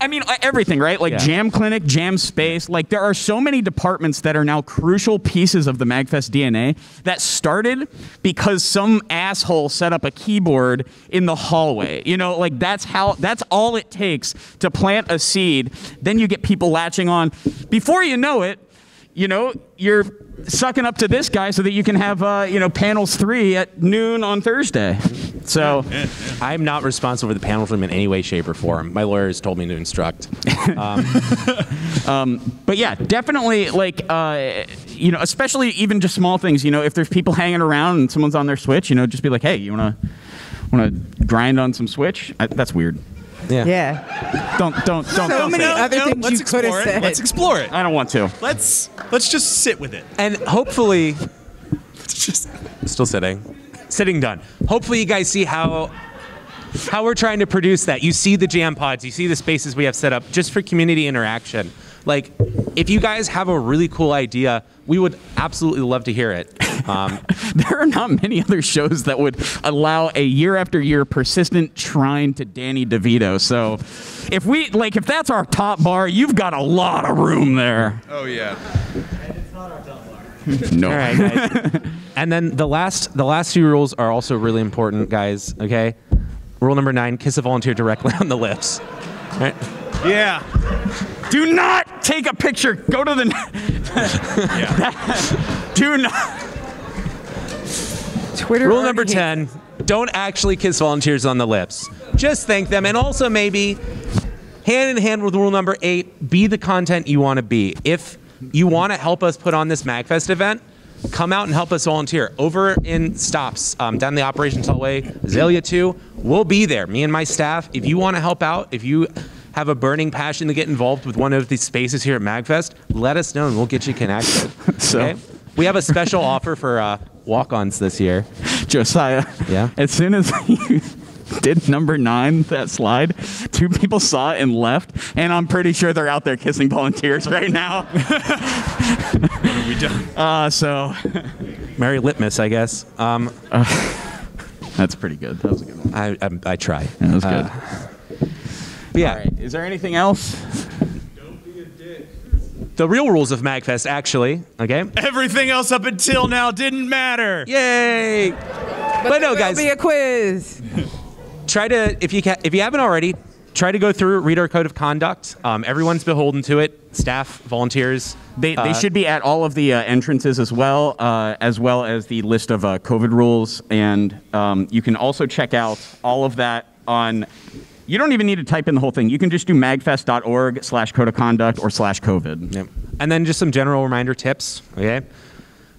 I mean, everything, right? Like Jam Clinic, Jam Space. Like, there are so many departments that are now crucial pieces of the MAGFest DNA that started because some asshole set up a keyboard in the hallway. You know, like, that's all it takes to plant a seed. Then you get people latching on. Before you know it, you know, you're sucking up to this guy so that you can have, you know, panels 3 at noon on Thursday. So I'm not responsible for the panel room in any way, shape, or form. My lawyer has told me to instruct. But yeah, definitely, like, you know, especially even just small things. You know, if there's people hanging around and someone's on their Switch, you know, just be like, hey, you wanna grind on some Switch? That's weird. Yeah. Don't. So many other things you could have said. Let's explore it. I don't want to. Let's just sit with it. And hopefully, still sitting. Sitting done. Hopefully you guys see how we're trying to produce that. You see the jam pods, you see the spaces we have set up just for community interaction. Like, if you guys have a really cool idea, we would absolutely love to hear it. There are not many other shows that would allow a year after year persistent shrine to Danny DeVito. So if we, like, if that's our top bar, you've got a lot of room there. Oh yeah. And it's not our top bar. No. All right, guys. And then the last few rules are also really important, guys. Okay. Rule number 9: kiss a volunteer directly on the lips. All right. Yeah. Do not take a picture. Go to the. Yeah. Do not. Twitter rule number 10, don't actually kiss volunteers on the lips. Just thank them. And also maybe, hand in hand with rule number 8, be the content you want to be. If you want to help us put on this MAGFest event, come out and help us volunteer. Over in Stops, down the operations hallway, Azalea 2, we'll be there. Me and my staff, if you want to help out, if you have a burning passion to get involved with one of these spaces here at MAGFest, let us know and we'll get you connected. So. Okay? We have a special offer for walk-ons this year. Josiah, yeah? As soon as you did number 9, that slide, 2 people saw it and left, and I'm pretty sure they're out there kissing volunteers right now. What are we doing? So, Mary Litmus, I guess. That's pretty good. That was a good one. I try. Yeah, that was good. Yeah. All right. Is there anything else? The real rules of MAGFest, actually, okay? Everything else up until now didn't matter. Yay! But no, guys. There'll be a quiz. Try to, if you haven't already, try to go through, read our code of conduct. Everyone's beholden to it. Staff, volunteers. They should be at all of the entrances as well as the list of COVID rules. And you can also check out all of that on... You don't even need to type in the whole thing. You can just do magfest.org/code of conduct or /COVID. Yep. And then just some general reminder tips, okay?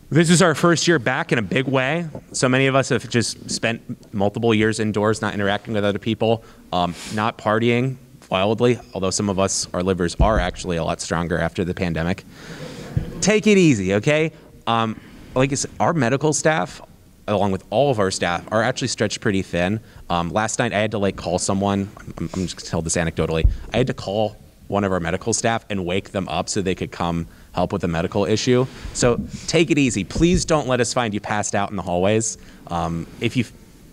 This is our first year back in a big way. So many of us have just spent multiple years indoors, not interacting with other people, not partying wildly, although some of us, our livers are actually a lot stronger after the pandemic. Take it easy, okay? Like I said, our medical staff, along with all of our staff, are actually stretched pretty thin. Last night I had to like call someone, I'm just gonna tell this anecdotally, I had to call one of our medical staff and wake them up so they could come help with a medical issue. So take it easy. Please don't let us find you passed out in the hallways. If you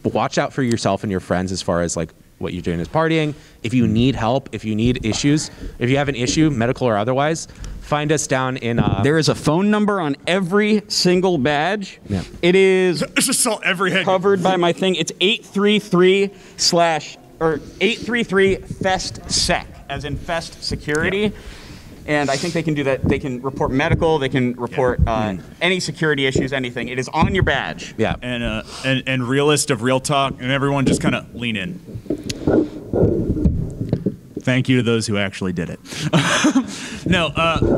watch out for yourself and your friends as far as like what you're doing is partying. If you need help, if you need issues, if you have an issue, medical or otherwise, find us down in... there is a phone number on every single badge. Yeah. It is covered by my thing. It's 833/833-FEST-SEC, as in Fest Security. Yeah. And I think they can do that. They can report medical. They can report any security issues, anything. It is on your badge. Yeah. And realist of real talk, and everyone just kind of lean in. Thank you to those who actually did it. No,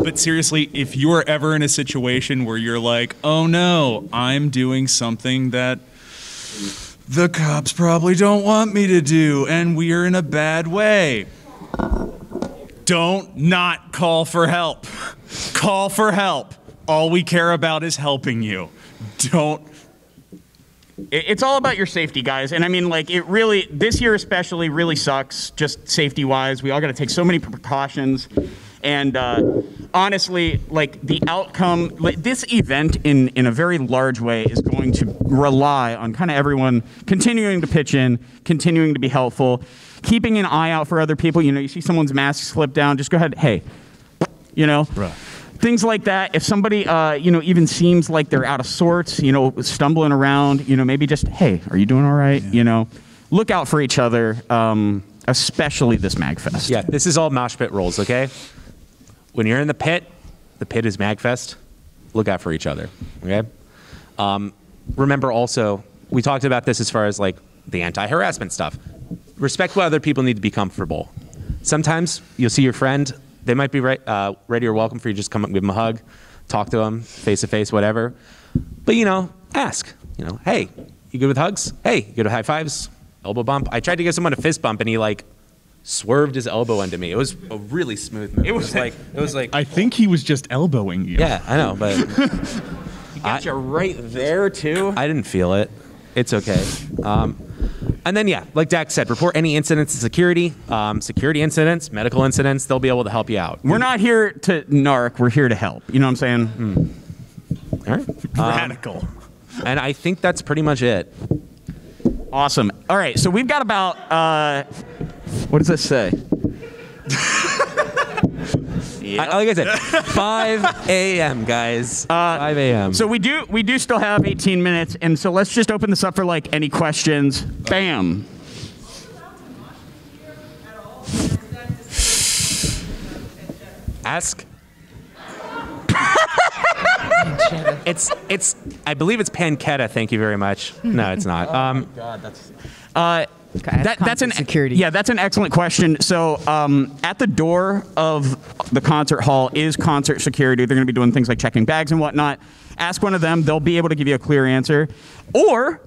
but seriously, if you are ever in a situation where you're like, oh no, I'm doing something that the cops probably don't want me to do, and we are in a bad way, don't not call for help. Call for help. All we care about is helping you. Don't It's all about your safety, guys. And I mean, like, it really, this year especially, really sucks, just safety-wise. We all got to take so many precautions. And honestly, like, the outcome, like, this event in a very large way is going to rely on kind of everyone continuing to pitch in, continuing to be helpful, keeping an eye out for other people. You know, you see someone's mask slip down, just go ahead, hey, you know. Right. Things like that. If somebody, you know, even seems like they're out of sorts, you know, stumbling around, you know, maybe just, hey, are you doing all right? Yeah. You know, look out for each other, especially this MAGFest. Yeah, this is all mosh pit rules, okay? When you're in the pit is MAGFest. Look out for each other, okay? Remember also, we talked about this as far as, like, the anti-harassment stuff. Respect what other people need to be comfortable. Sometimes you'll see your friend. They might be ready or welcome for you. Just come up and give them a hug, talk to them face to face, whatever. But, you know, ask. You know, hey, you good with hugs? Hey, you good with high fives? Elbow bump? I tried to give someone a fist bump, and he, like, swerved his elbow into me. It was a really smooth move. It was like I think he was just elbowing you. Yeah, I know, but he got you right there too. I didn't feel it. It's okay. And then, yeah, like Dak said, report any incidents to security, security incidents, medical incidents. They'll be able to help you out. We're not here to narc. We're here to help. You know what I'm saying? Mm. All right. Radical. And I think that's pretty much it. Awesome. All right. So we've got about, what does this say? Yep. Like I said, 5 a.m., guys. 5 a.m. So we do still have 18 minutes, and so let's just open this up for, like, any questions. Bam. Ask. It's I believe it's pancetta. Thank you very much. No, it's not. Oh my God, that's. That's an security. Yeah, that's an excellent question. So at the door of the concert hall is concert security. They're going to be doing things like checking bags and whatnot. Ask one of them. They'll be able to give you a clear answer. Or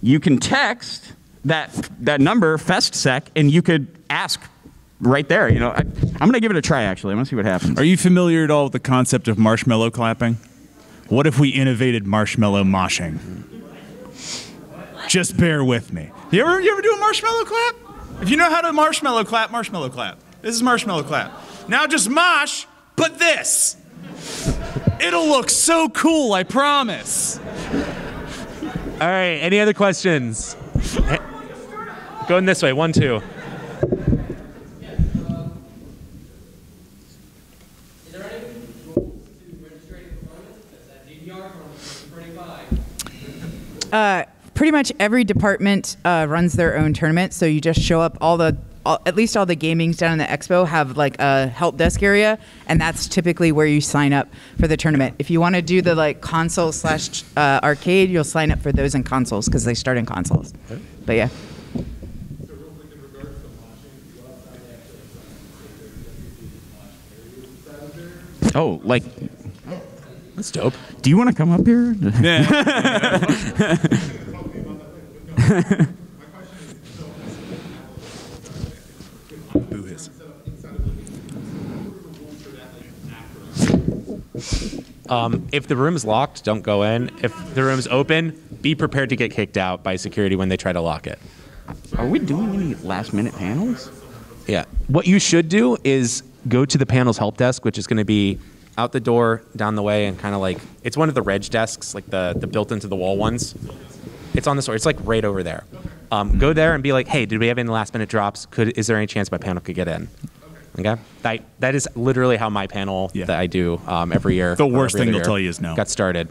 you can text that number, FestSec, and you could ask right there. You know, I'm going to give it a try, actually. I'm going to see what happens. Are you familiar at all with the concept of marshmallow clapping? What if we innovated marshmallow moshing? Just bear with me. You ever do a marshmallow clap? If you know how to marshmallow clap. This is marshmallow clap. Now just mosh, but this. It'll look so cool, I promise. All right, any other questions? Going this way, 1, 2. Is there any rules to registering performance? That's at DDR from 25. Pretty much every department runs their own tournament, so you just show up. At least all the gamings down in the expo have, like, a help desk area, and that's typically where you sign up for the tournament. If you want to do the, like, console/arcade, you'll sign up for those in consoles because they start in consoles. Okay. But yeah. So real quick, in regards to watching, oh, like. That's dope. Do you want to come up here? Yeah. If the room's locked, don't go in. If the room's open, be prepared to get kicked out by security when they try to lock it. Are we doing any last-minute panels? Yeah. What you should do is go to the panel's help desk, which is going to be out the door, down the way, and kind of like, it's one of the reg desks, like the built into the wall ones. It's on the store. It's like right over there. Go there and be like, hey, did we have any last minute drops? Is there any chance my panel could get in? Okay. That is literally how my panel that I do every year. The worst thing they'll tell you is no. Got started.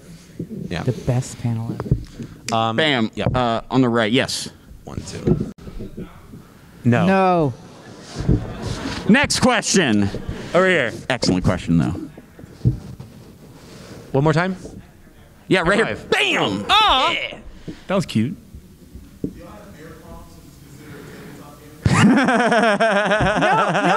Yeah. The best panel ever. Bam. Yeah. On the right. Yes. 1, 2. No. No. Next question. Over here. Excellent question though. One more time? Yeah, right here. Bam! Oh! Yeah. That was cute. No,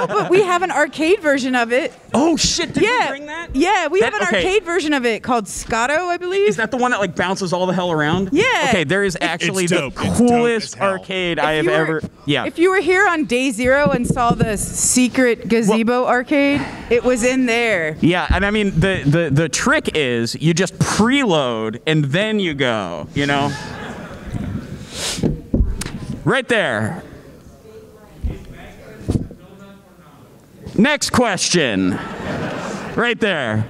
but we have an arcade version of it. Oh, shit. Did you bring that? Yeah, we have an arcade version of it called Scotto, I believe. Is that the one that, like, bounces all the hell around? Yeah. Okay, there is actually the coolest arcade I have ever. Yeah. If you were here on day 0 and saw the secret gazebo arcade, it was in there. Yeah, and I mean, the trick is you just preload and then you go, you know? Right there. Next question. Right there.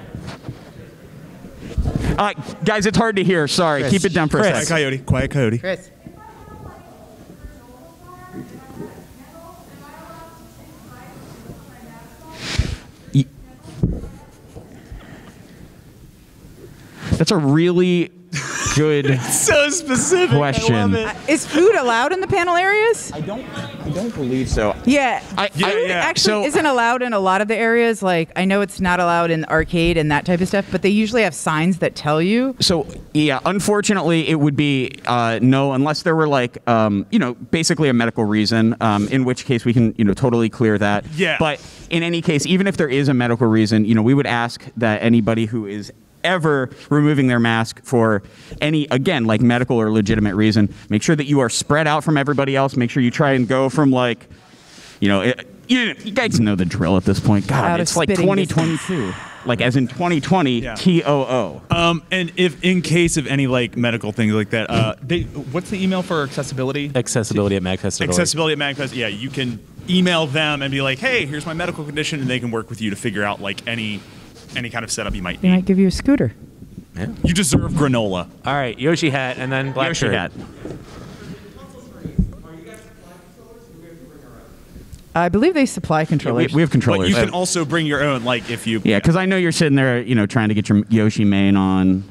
Guys, it's hard to hear. Sorry. Chris. Keep it down for a second. Quiet coyote. Quiet coyote. Chris. That's a really good so specific question. I love it. Is food allowed in the panel areas? I don't believe so. Yeah, food actually isn't allowed in a lot of the areas. Like, I know it's not allowed in arcade and that type of stuff, but they usually have signs that tell you. So yeah, unfortunately, it would be no, unless there were like basically a medical reason, in which case we can totally clear that. Yeah. But in any case, even if there is a medical reason, we would ask that anybody who is ever removing their mask for any, again, like medical or legitimate reason, make sure that you are spread out from everybody else. Make sure you try and go from like, you guys know the drill at this point. God, it's like 2022. Like as in 2020, yeah. TOO. And if in case of any like medical things like that, what's the email for accessibility? Accessibility at MAGFest. Accessibility at MAGFest. Yeah, you can email them and be like, hey, here's my medical condition, and they can work with you to figure out like any kind of setup you might need. They might give you a scooter. Yeah. You deserve granola. All right, Yoshi hat and then black Yoshi shirt. Hat. I believe they supply controllers. Yeah, we have controllers. But you can also bring your own, like if you. Yeah, because I know you're sitting there, trying to get your Yoshi mane on.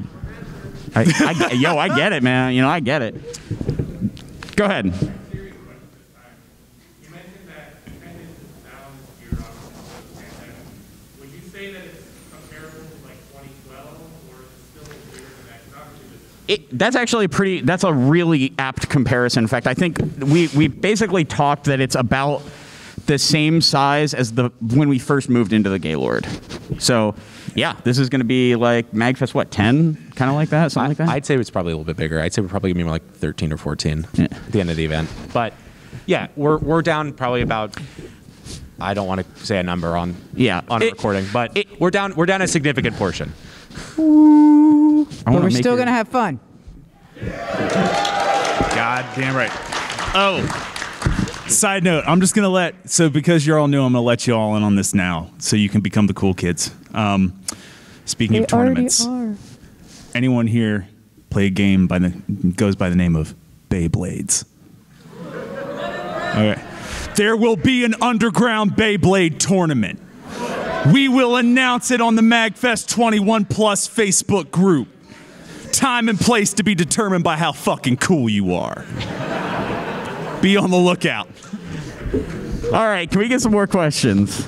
I get it, man. I get it. Go ahead. That's actually that's a really apt comparison. In fact, I think we basically talked that it's about the same size as when we first moved into the Gaylord. So, yeah, this is going to be like MAGFest, what, 10? Kind of like that? Something like that? I'd say it's probably a little bit bigger. I'd say we're probably going to be more like 13 or 14 at the end of the event. But, yeah, we're down probably about... I don't want to say a number on a recording, but we're down a significant portion. Ooh, but we're still gonna have fun. God damn right. Oh, side note. I'm just gonna because you're all new, I'm gonna let you all in on this now, so you can become the cool kids. Speaking of tournaments, anyone here play a game goes by the name of Beyblades? Okay. There will be an underground Beyblade tournament. We will announce it on the MAGFest 21+ Facebook group. Time and place to be determined by how fucking cool you are. Be on the lookout. All right, can we get some more questions?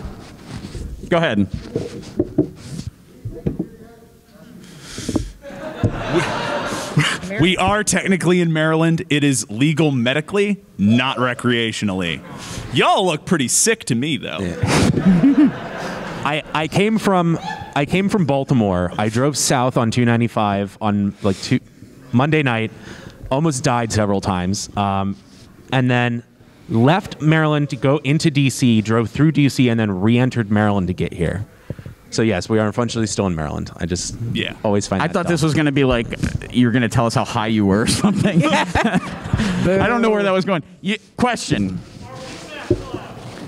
Go ahead. We are technically in Maryland. It is legal medically, not recreationally. Y'all look pretty sick to me, though. Yeah. I came from Baltimore. I drove south on 295 on like Monday night. Almost died several times, and then left Maryland to go into DC. Drove through DC and then re-entered Maryland to get here. So yes, we are unfortunately still in Maryland. I just always find. I thought this was going to be like you're going to tell us how high you were or something. I don't know where that was going. Question.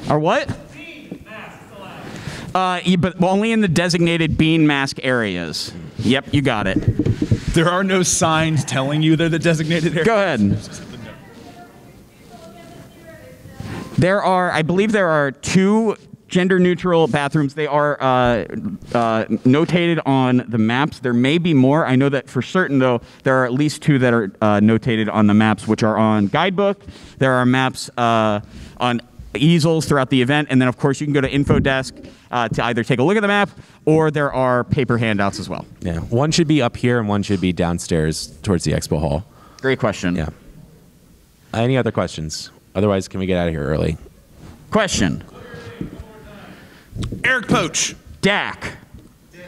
Are what? Bean masks allowed. But only in the designated bean mask areas. Yep, you got it. There are no signs telling you they're the designated areas. Go ahead. There are, I believe, there are two gender-neutral bathrooms. They are notated on the maps. There may be more. I know that for certain, though, there are at least two that are notated on the maps, which are on Guidebook. There are maps on easels throughout the event. And then, of course, you can go to Info Desk to either take a look at the map, or there are paper handouts as well. Yeah. One should be up here, and one should be downstairs towards the expo hall. Great question. Yeah. Any other questions? Otherwise, can we get out of here early? Question. Eric Poach. Dak. Yeah.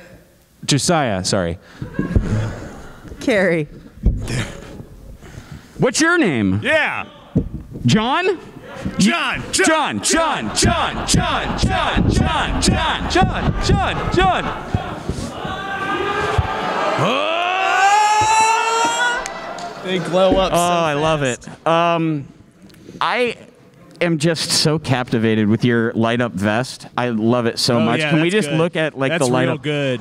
Josiah, sorry. Carrie. What's your name? Yeah. John? John. John. John. John. John. John. John. John. John. John. John. Oh! They glow up. Oh, so I love it. I am just so captivated with your light up vest. I love it so much. Yeah, can we just look at like the light up? That's real good.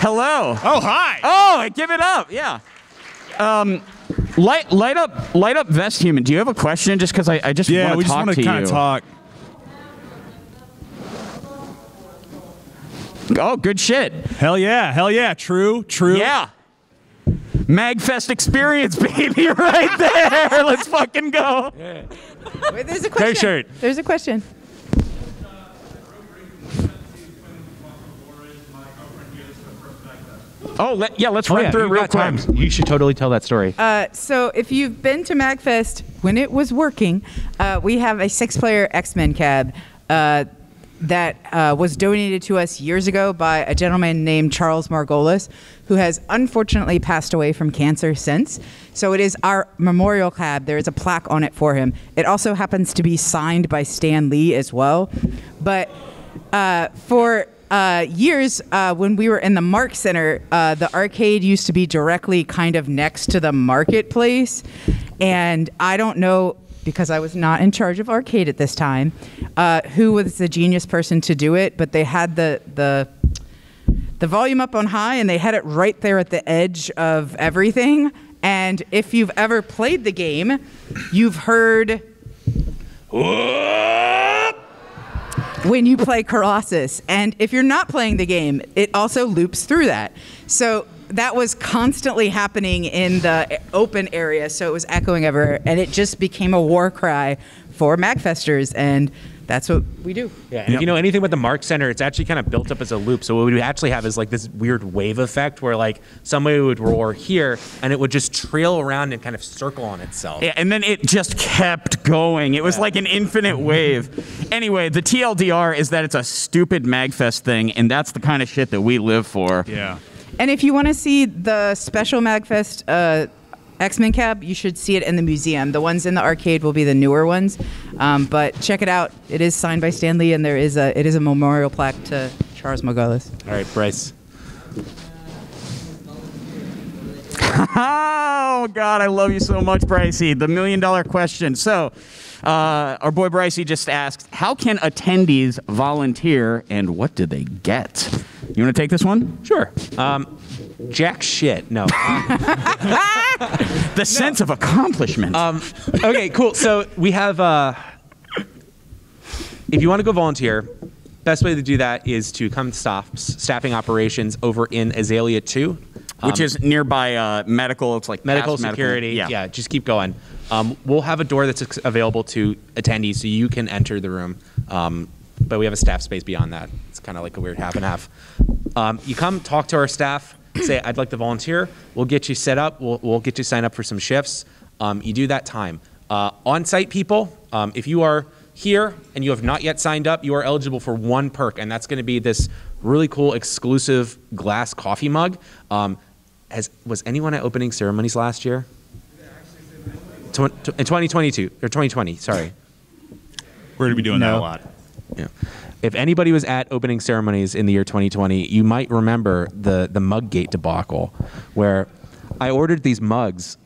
Hello. Oh hi. Oh, I give it up. Yeah. Light up vest human. Do you have a question? Just because I just want to talk to you. Yeah, we just want to kind of talk. Oh, good shit. Hell yeah. Hell yeah. True. True. Yeah. MAGFest experience, baby, right there. Let's fucking go. Yeah. Wait, there's a question. T-shirt. There's a question. Oh, let's run through it real quick. You should totally tell that story. So if you've been to MAGFest when it was working, we have a 6-player X-Men cab that was donated to us years ago by a gentleman named Charles Margolis, who has unfortunately passed away from cancer since. So it is our memorial cab. There is a plaque on it for him. It also happens to be signed by Stan Lee as well. But for years when we were in the Mark Center, the arcade used to be directly kind of next to the marketplace. And I don't know, because I was not in charge of arcade at this time, who was the genius person to do it, but they had the volume up on high and they had it right there at the edge of everything. And if you've ever played the game, you've heard when you play Colossus. And if you're not playing the game, it also loops through that. So that was constantly happening in the open area, so it was echoing everywhere, and it just became a war cry for MAGFesters, and that's what we do. Yeah, and if you know anything about the Mark Center, it's actually kind of built up as a loop, so what we actually have is like this weird wave effect where like somebody would roar here, and it would just trail around and kind of circle on itself. Yeah, and then it just kept going. It was like an infinite wave. Anyway, the TLDR is that it's a stupid MAGFest thing, and that's the kind of shit that we live for. Yeah. And if you want to see the special MAGFest X-Men cab, you should see it in the museum. The ones in the arcade will be the newer ones, but check it out. It is signed by Stan Lee, and there is a memorial plaque to Charles Margolis. All right, Bryce. Oh God, I love you so much, Brycey. The $1 million question. So, our boy Brycey just asked, how can attendees volunteer, and what do they get? You want to take this one? Sure. Jack shit. No. The sense of accomplishment. Okay, cool. So we have, if you want to go volunteer, best way to do that is to come to staffing operations over in Azalea 2. Which is nearby medical. It's like medical security. Medical. Yeah, just keep going. We'll have a door that's available to attendees so you can enter the room. But we have a staff space beyond that. It's kind of like a weird half and half. You come talk to our staff, say, I'd like to volunteer. We'll get you set up. We'll get you signed up for some shifts. You do that time. On-site people, if you are here and you have not yet signed up, you are eligible for one perk, and that's going to be this really cool exclusive glass coffee mug. Was anyone at opening ceremonies last year? In 2022, or 2020, sorry. We're going to be doing that a lot. Yeah. If anybody was at opening ceremonies in the year 2020, you might remember the Muggate debacle, where I ordered these mugs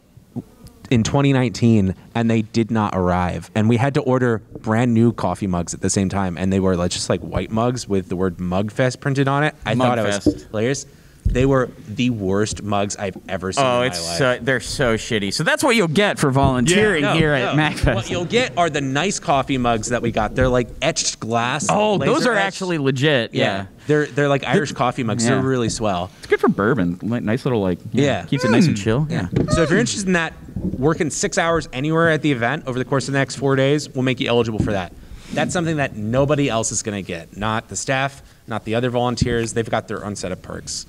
in 2019 and they did not arrive. And we had to order brand new coffee mugs at the same time. And they were like, just like white mugs with the word MAGFest printed on it. I thought it was hilarious. They were the worst mugs I've ever seen in my life. So, they're so shitty. So that's what you'll get for volunteering here at MAGFest. What you'll get are the nice coffee mugs that we got. They're like etched glass. Oh, those are actually legit. Yeah. They're like Irish coffee mugs. Yeah. They're really swell. It's good for bourbon. Nice little like, keeps it nice and chill. Yeah. So if you're interested in that, working 6 hours anywhere at the event over the course of the next 4 days will make you eligible for that. That's something that nobody else is going to get. Not the staff, not the other volunteers. They've got their own set of perks.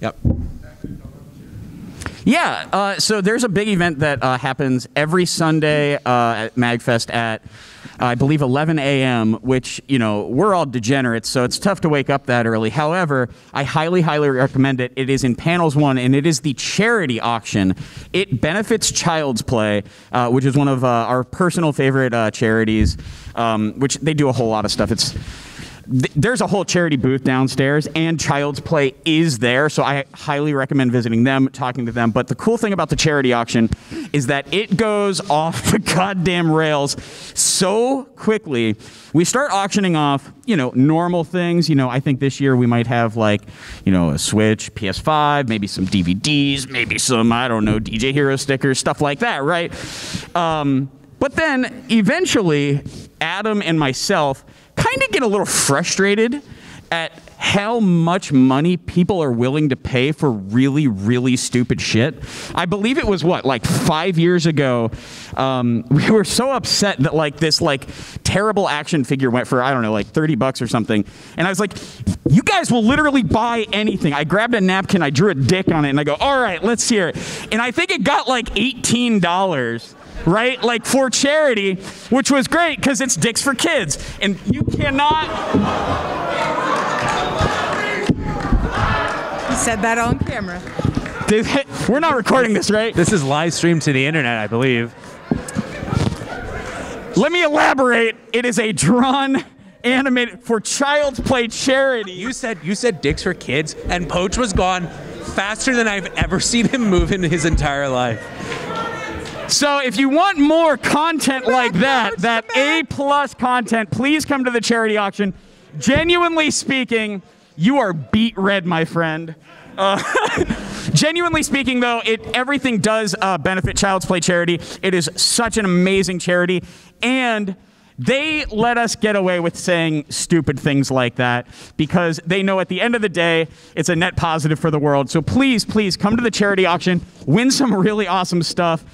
Yep. Yeah, so there's a big event that happens every Sunday at MAGFest at, I believe, 11 a.m., which, you know, we're all degenerates, so it's tough to wake up that early. However, I highly, highly recommend it. It is in Panels 1, and it is the charity auction. It benefits Child's Play, which is one of our personal favorite charities, which they do a whole lot of stuff. It's there's a whole charity booth downstairs, and Child's Play is there, so I highly recommend visiting them, talking to them. But the cool thing about the charity auction is that it goes off the goddamn rails so quickly. We start auctioning off, you know, normal things. You know, I think this year we might have, like, you know, a Switch, PS5, maybe some DVDs, maybe some, I don't know, DJ Hero stickers, stuff like that, right? But then eventually Adam and myself kind of get a little frustrated at how much money people are willing to pay for really, really stupid shit. I believe it was, what, like 5 years ago, we were so upset that, like, this, like, terrible action figure went for, I don't know, like 30 bucks or something. And I was like, you guys will literally buy anything. I grabbed a napkin, I drew a dick on it, and I go, all right, let's hear it. And I think it got like $18. Right? Like, for charity, which was great because it's Dicks for Kids. And you cannot. You said that on camera. We're not recording this, right? This is live streamed to the internet, I believe. Let me elaborate. It is a drawn animated for Child's Play charity. You said Dicks for Kids, and Poach was gone faster than I've ever seen him move in his entire life. So if you want more content like that, that A+ content, please come to the charity auction. Genuinely speaking, you are beat red, my friend. Genuinely speaking, though, everything does benefit Child's Play charity. It is such an amazing charity, and they let us get away with saying stupid things like that because they know at the end of the day, it's a net positive for the world. So please, please come to the charity auction, win some really awesome stuff.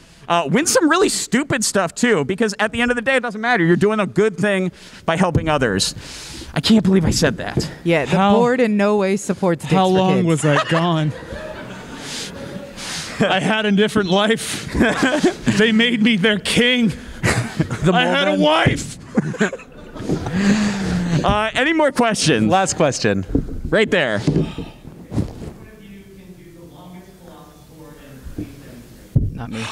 Win some really stupid stuff, too, because at the end of the day, it doesn't matter. You're doing a good thing by helping others. I can't believe I said that. Yeah, the board in no way supports Dicks for Kids. How long was I gone? I had a different life. They made me their king. I had a wife. Any more questions? Last question. Right there. Not me.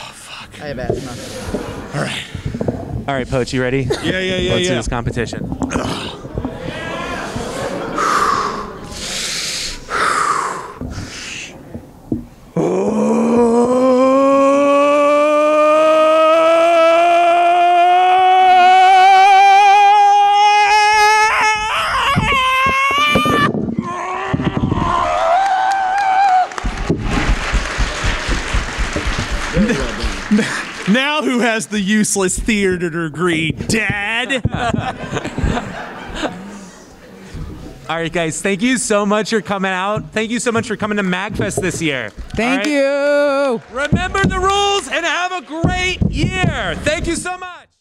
I have asthma. All right. All right, Poach, you ready? Yeah. Let's do this competition. Now who has the useless theater degree, Dad? All right, guys, thank you so much for coming out. Thank you so much for coming to MAGFest this year. Thank you. Remember the rules and have a great year. Thank you so much.